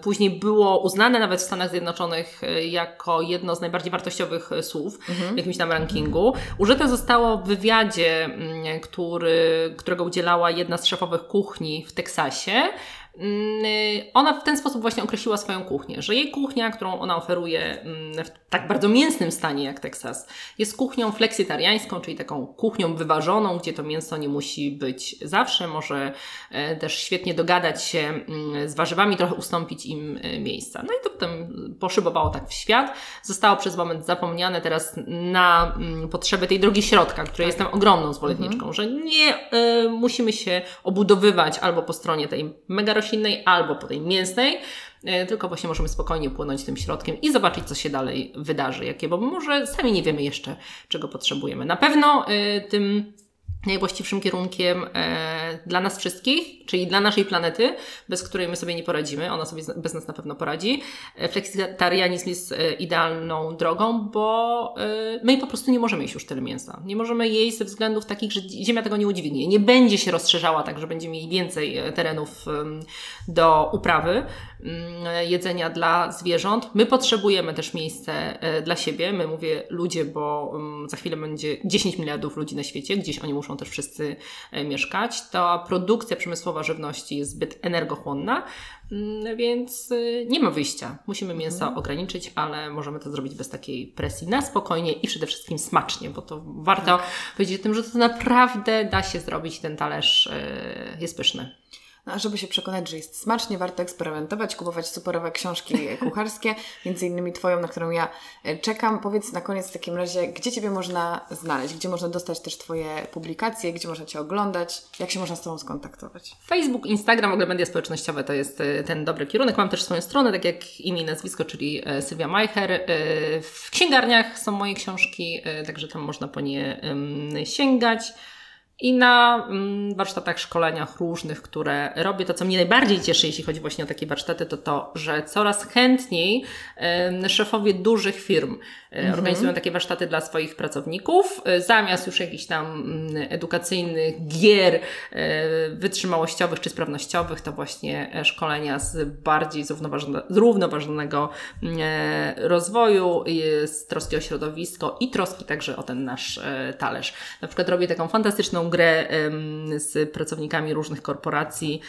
Później było uznane nawet w Stanach Zjednoczonych jako jedno z najbardziej wartościowych słów mhm. w jakimś tam rankingu. Użyte zostało w wywiadzie, który, którego udzielała jedna z szefowych kuchni w Teksasie. Ona w ten sposób właśnie określiła swoją kuchnię, że jej kuchnia, którą ona oferuje w tak bardzo mięsnym stanie jak Teksas, jest kuchnią fleksitariańską, czyli taką kuchnią wyważoną, gdzie to mięso nie musi być zawsze, może też świetnie dogadać się z warzywami, trochę ustąpić im miejsca. No i to potem poszybowało tak w świat. Zostało przez moment zapomniane teraz na potrzeby tej drogi środka, której jestem ogromną zwolenniczką, mhm. że nie y, musimy się obudowywać albo po stronie tej mega roślinnej albo po tej mięsnej, tylko właśnie możemy spokojnie płynąć tym środkiem i zobaczyć, co się dalej wydarzy, jakie, bo może sami nie wiemy jeszcze, czego potrzebujemy. Na pewno tym najwłaściwszym kierunkiem dla nas wszystkich, czyli dla naszej planety, bez której my sobie nie poradzimy, ona sobie bez nas na pewno poradzi. Fleksitarianizm jest idealną drogą, bo my po prostu nie możemy jeść już tyle mięsa. Nie możemy jeść ze względów takich, że Ziemia tego nie udźwignie. Nie będzie się rozszerzała tak, że będziemy mieli więcej terenów do uprawy, jedzenia dla zwierząt. My potrzebujemy też miejsce dla siebie. My mówię ludzie, bo za chwilę będzie dziesięć miliardów ludzi na świecie, gdzieś oni muszą muszą też wszyscy mieszkać. Ta produkcja przemysłowa żywności jest zbyt energochłonna, więc nie ma wyjścia. Musimy mięsa ograniczyć, ale możemy to zrobić bez takiej presji, na spokojnie i przede wszystkim smacznie, bo to warto powiedzieć o tym, że to naprawdę da się zrobić. Ten talerz jest pyszny. A żeby się przekonać, że jest smacznie, warto eksperymentować, kupować superowe książki kucharskie, między innymi Twoją, na którą ja czekam. Powiedz na koniec w takim razie, gdzie Ciebie można znaleźć, gdzie można dostać też Twoje publikacje, gdzie można Cię oglądać, jak się można z Tobą skontaktować? Facebook, Instagram, w ogóle media społecznościowe to jest ten dobry kierunek. Mam też swoją stronę, tak jak imię i nazwisko, czyli Sylwia Majcher. W księgarniach są moje książki, także tam można po nie sięgać. I na warsztatach, szkoleniach różnych, które robię. To, co mnie najbardziej cieszy, jeśli chodzi właśnie o takie warsztaty, to to, że coraz chętniej szefowie dużych firm mhm. organizują takie warsztaty dla swoich pracowników. Zamiast już jakichś tam edukacyjnych gier wytrzymałościowych czy sprawnościowych, to właśnie szkolenia z bardziej zrównoważonego rozwoju, z troski o środowisko i troski także o ten nasz talerz. Na przykład robię taką fantastyczną grę z pracownikami różnych korporacji.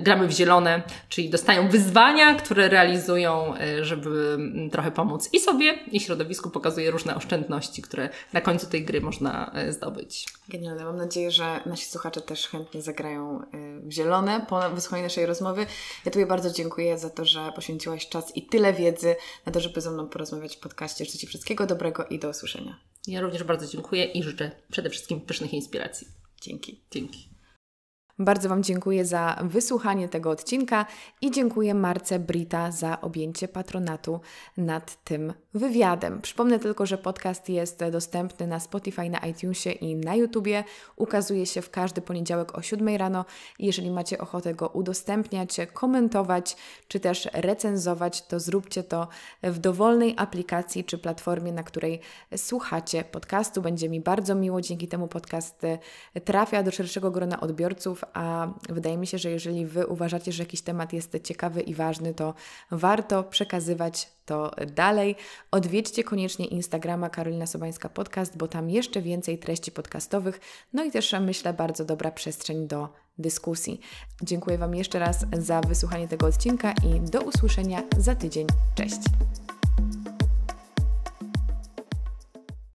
Gramy w zielone, czyli dostają wyzwania, które realizują, żeby trochę pomóc i sobie, i środowisku. Pokazuje różne oszczędności, które na końcu tej gry można zdobyć. Genialne. Mam nadzieję, że nasi słuchacze też chętnie zagrają w zielone po wysłuchaniu naszej rozmowy. Ja Tobie bardzo dziękuję za to, że poświęciłaś czas i tyle wiedzy na to, żeby ze mną porozmawiać w podcaście. Życzę Ci wszystkiego dobrego i do usłyszenia. Ja również bardzo dziękuję i życzę przede wszystkim pysznych inspiracji. Dzięki. Dzięki. Bardzo Wam dziękuję za wysłuchanie tego odcinka i dziękuję marce Brita za objęcie patronatu nad tym wywiadem. Przypomnę tylko, że podcast jest dostępny na Spotify, na iTunesie i na YouTubie. Ukazuje się w każdy poniedziałek o siódmej rano. Jeżeli macie ochotę go udostępniać, komentować czy też recenzować, to zróbcie to w dowolnej aplikacji czy platformie, na której słuchacie podcastu. Będzie mi bardzo miło. Dzięki temu podcast trafia do szerszego grona odbiorców, a wydaje mi się, że jeżeli Wy uważacie, że jakiś temat jest ciekawy i ważny, to warto przekazywać to dalej. Odwiedźcie koniecznie Instagrama Karolina Sobańska Podcast, bo tam jeszcze więcej treści podcastowych, no i też myślę bardzo dobra przestrzeń do dyskusji. Dziękuję Wam jeszcze raz za wysłuchanie tego odcinka i do usłyszenia za tydzień. Cześć!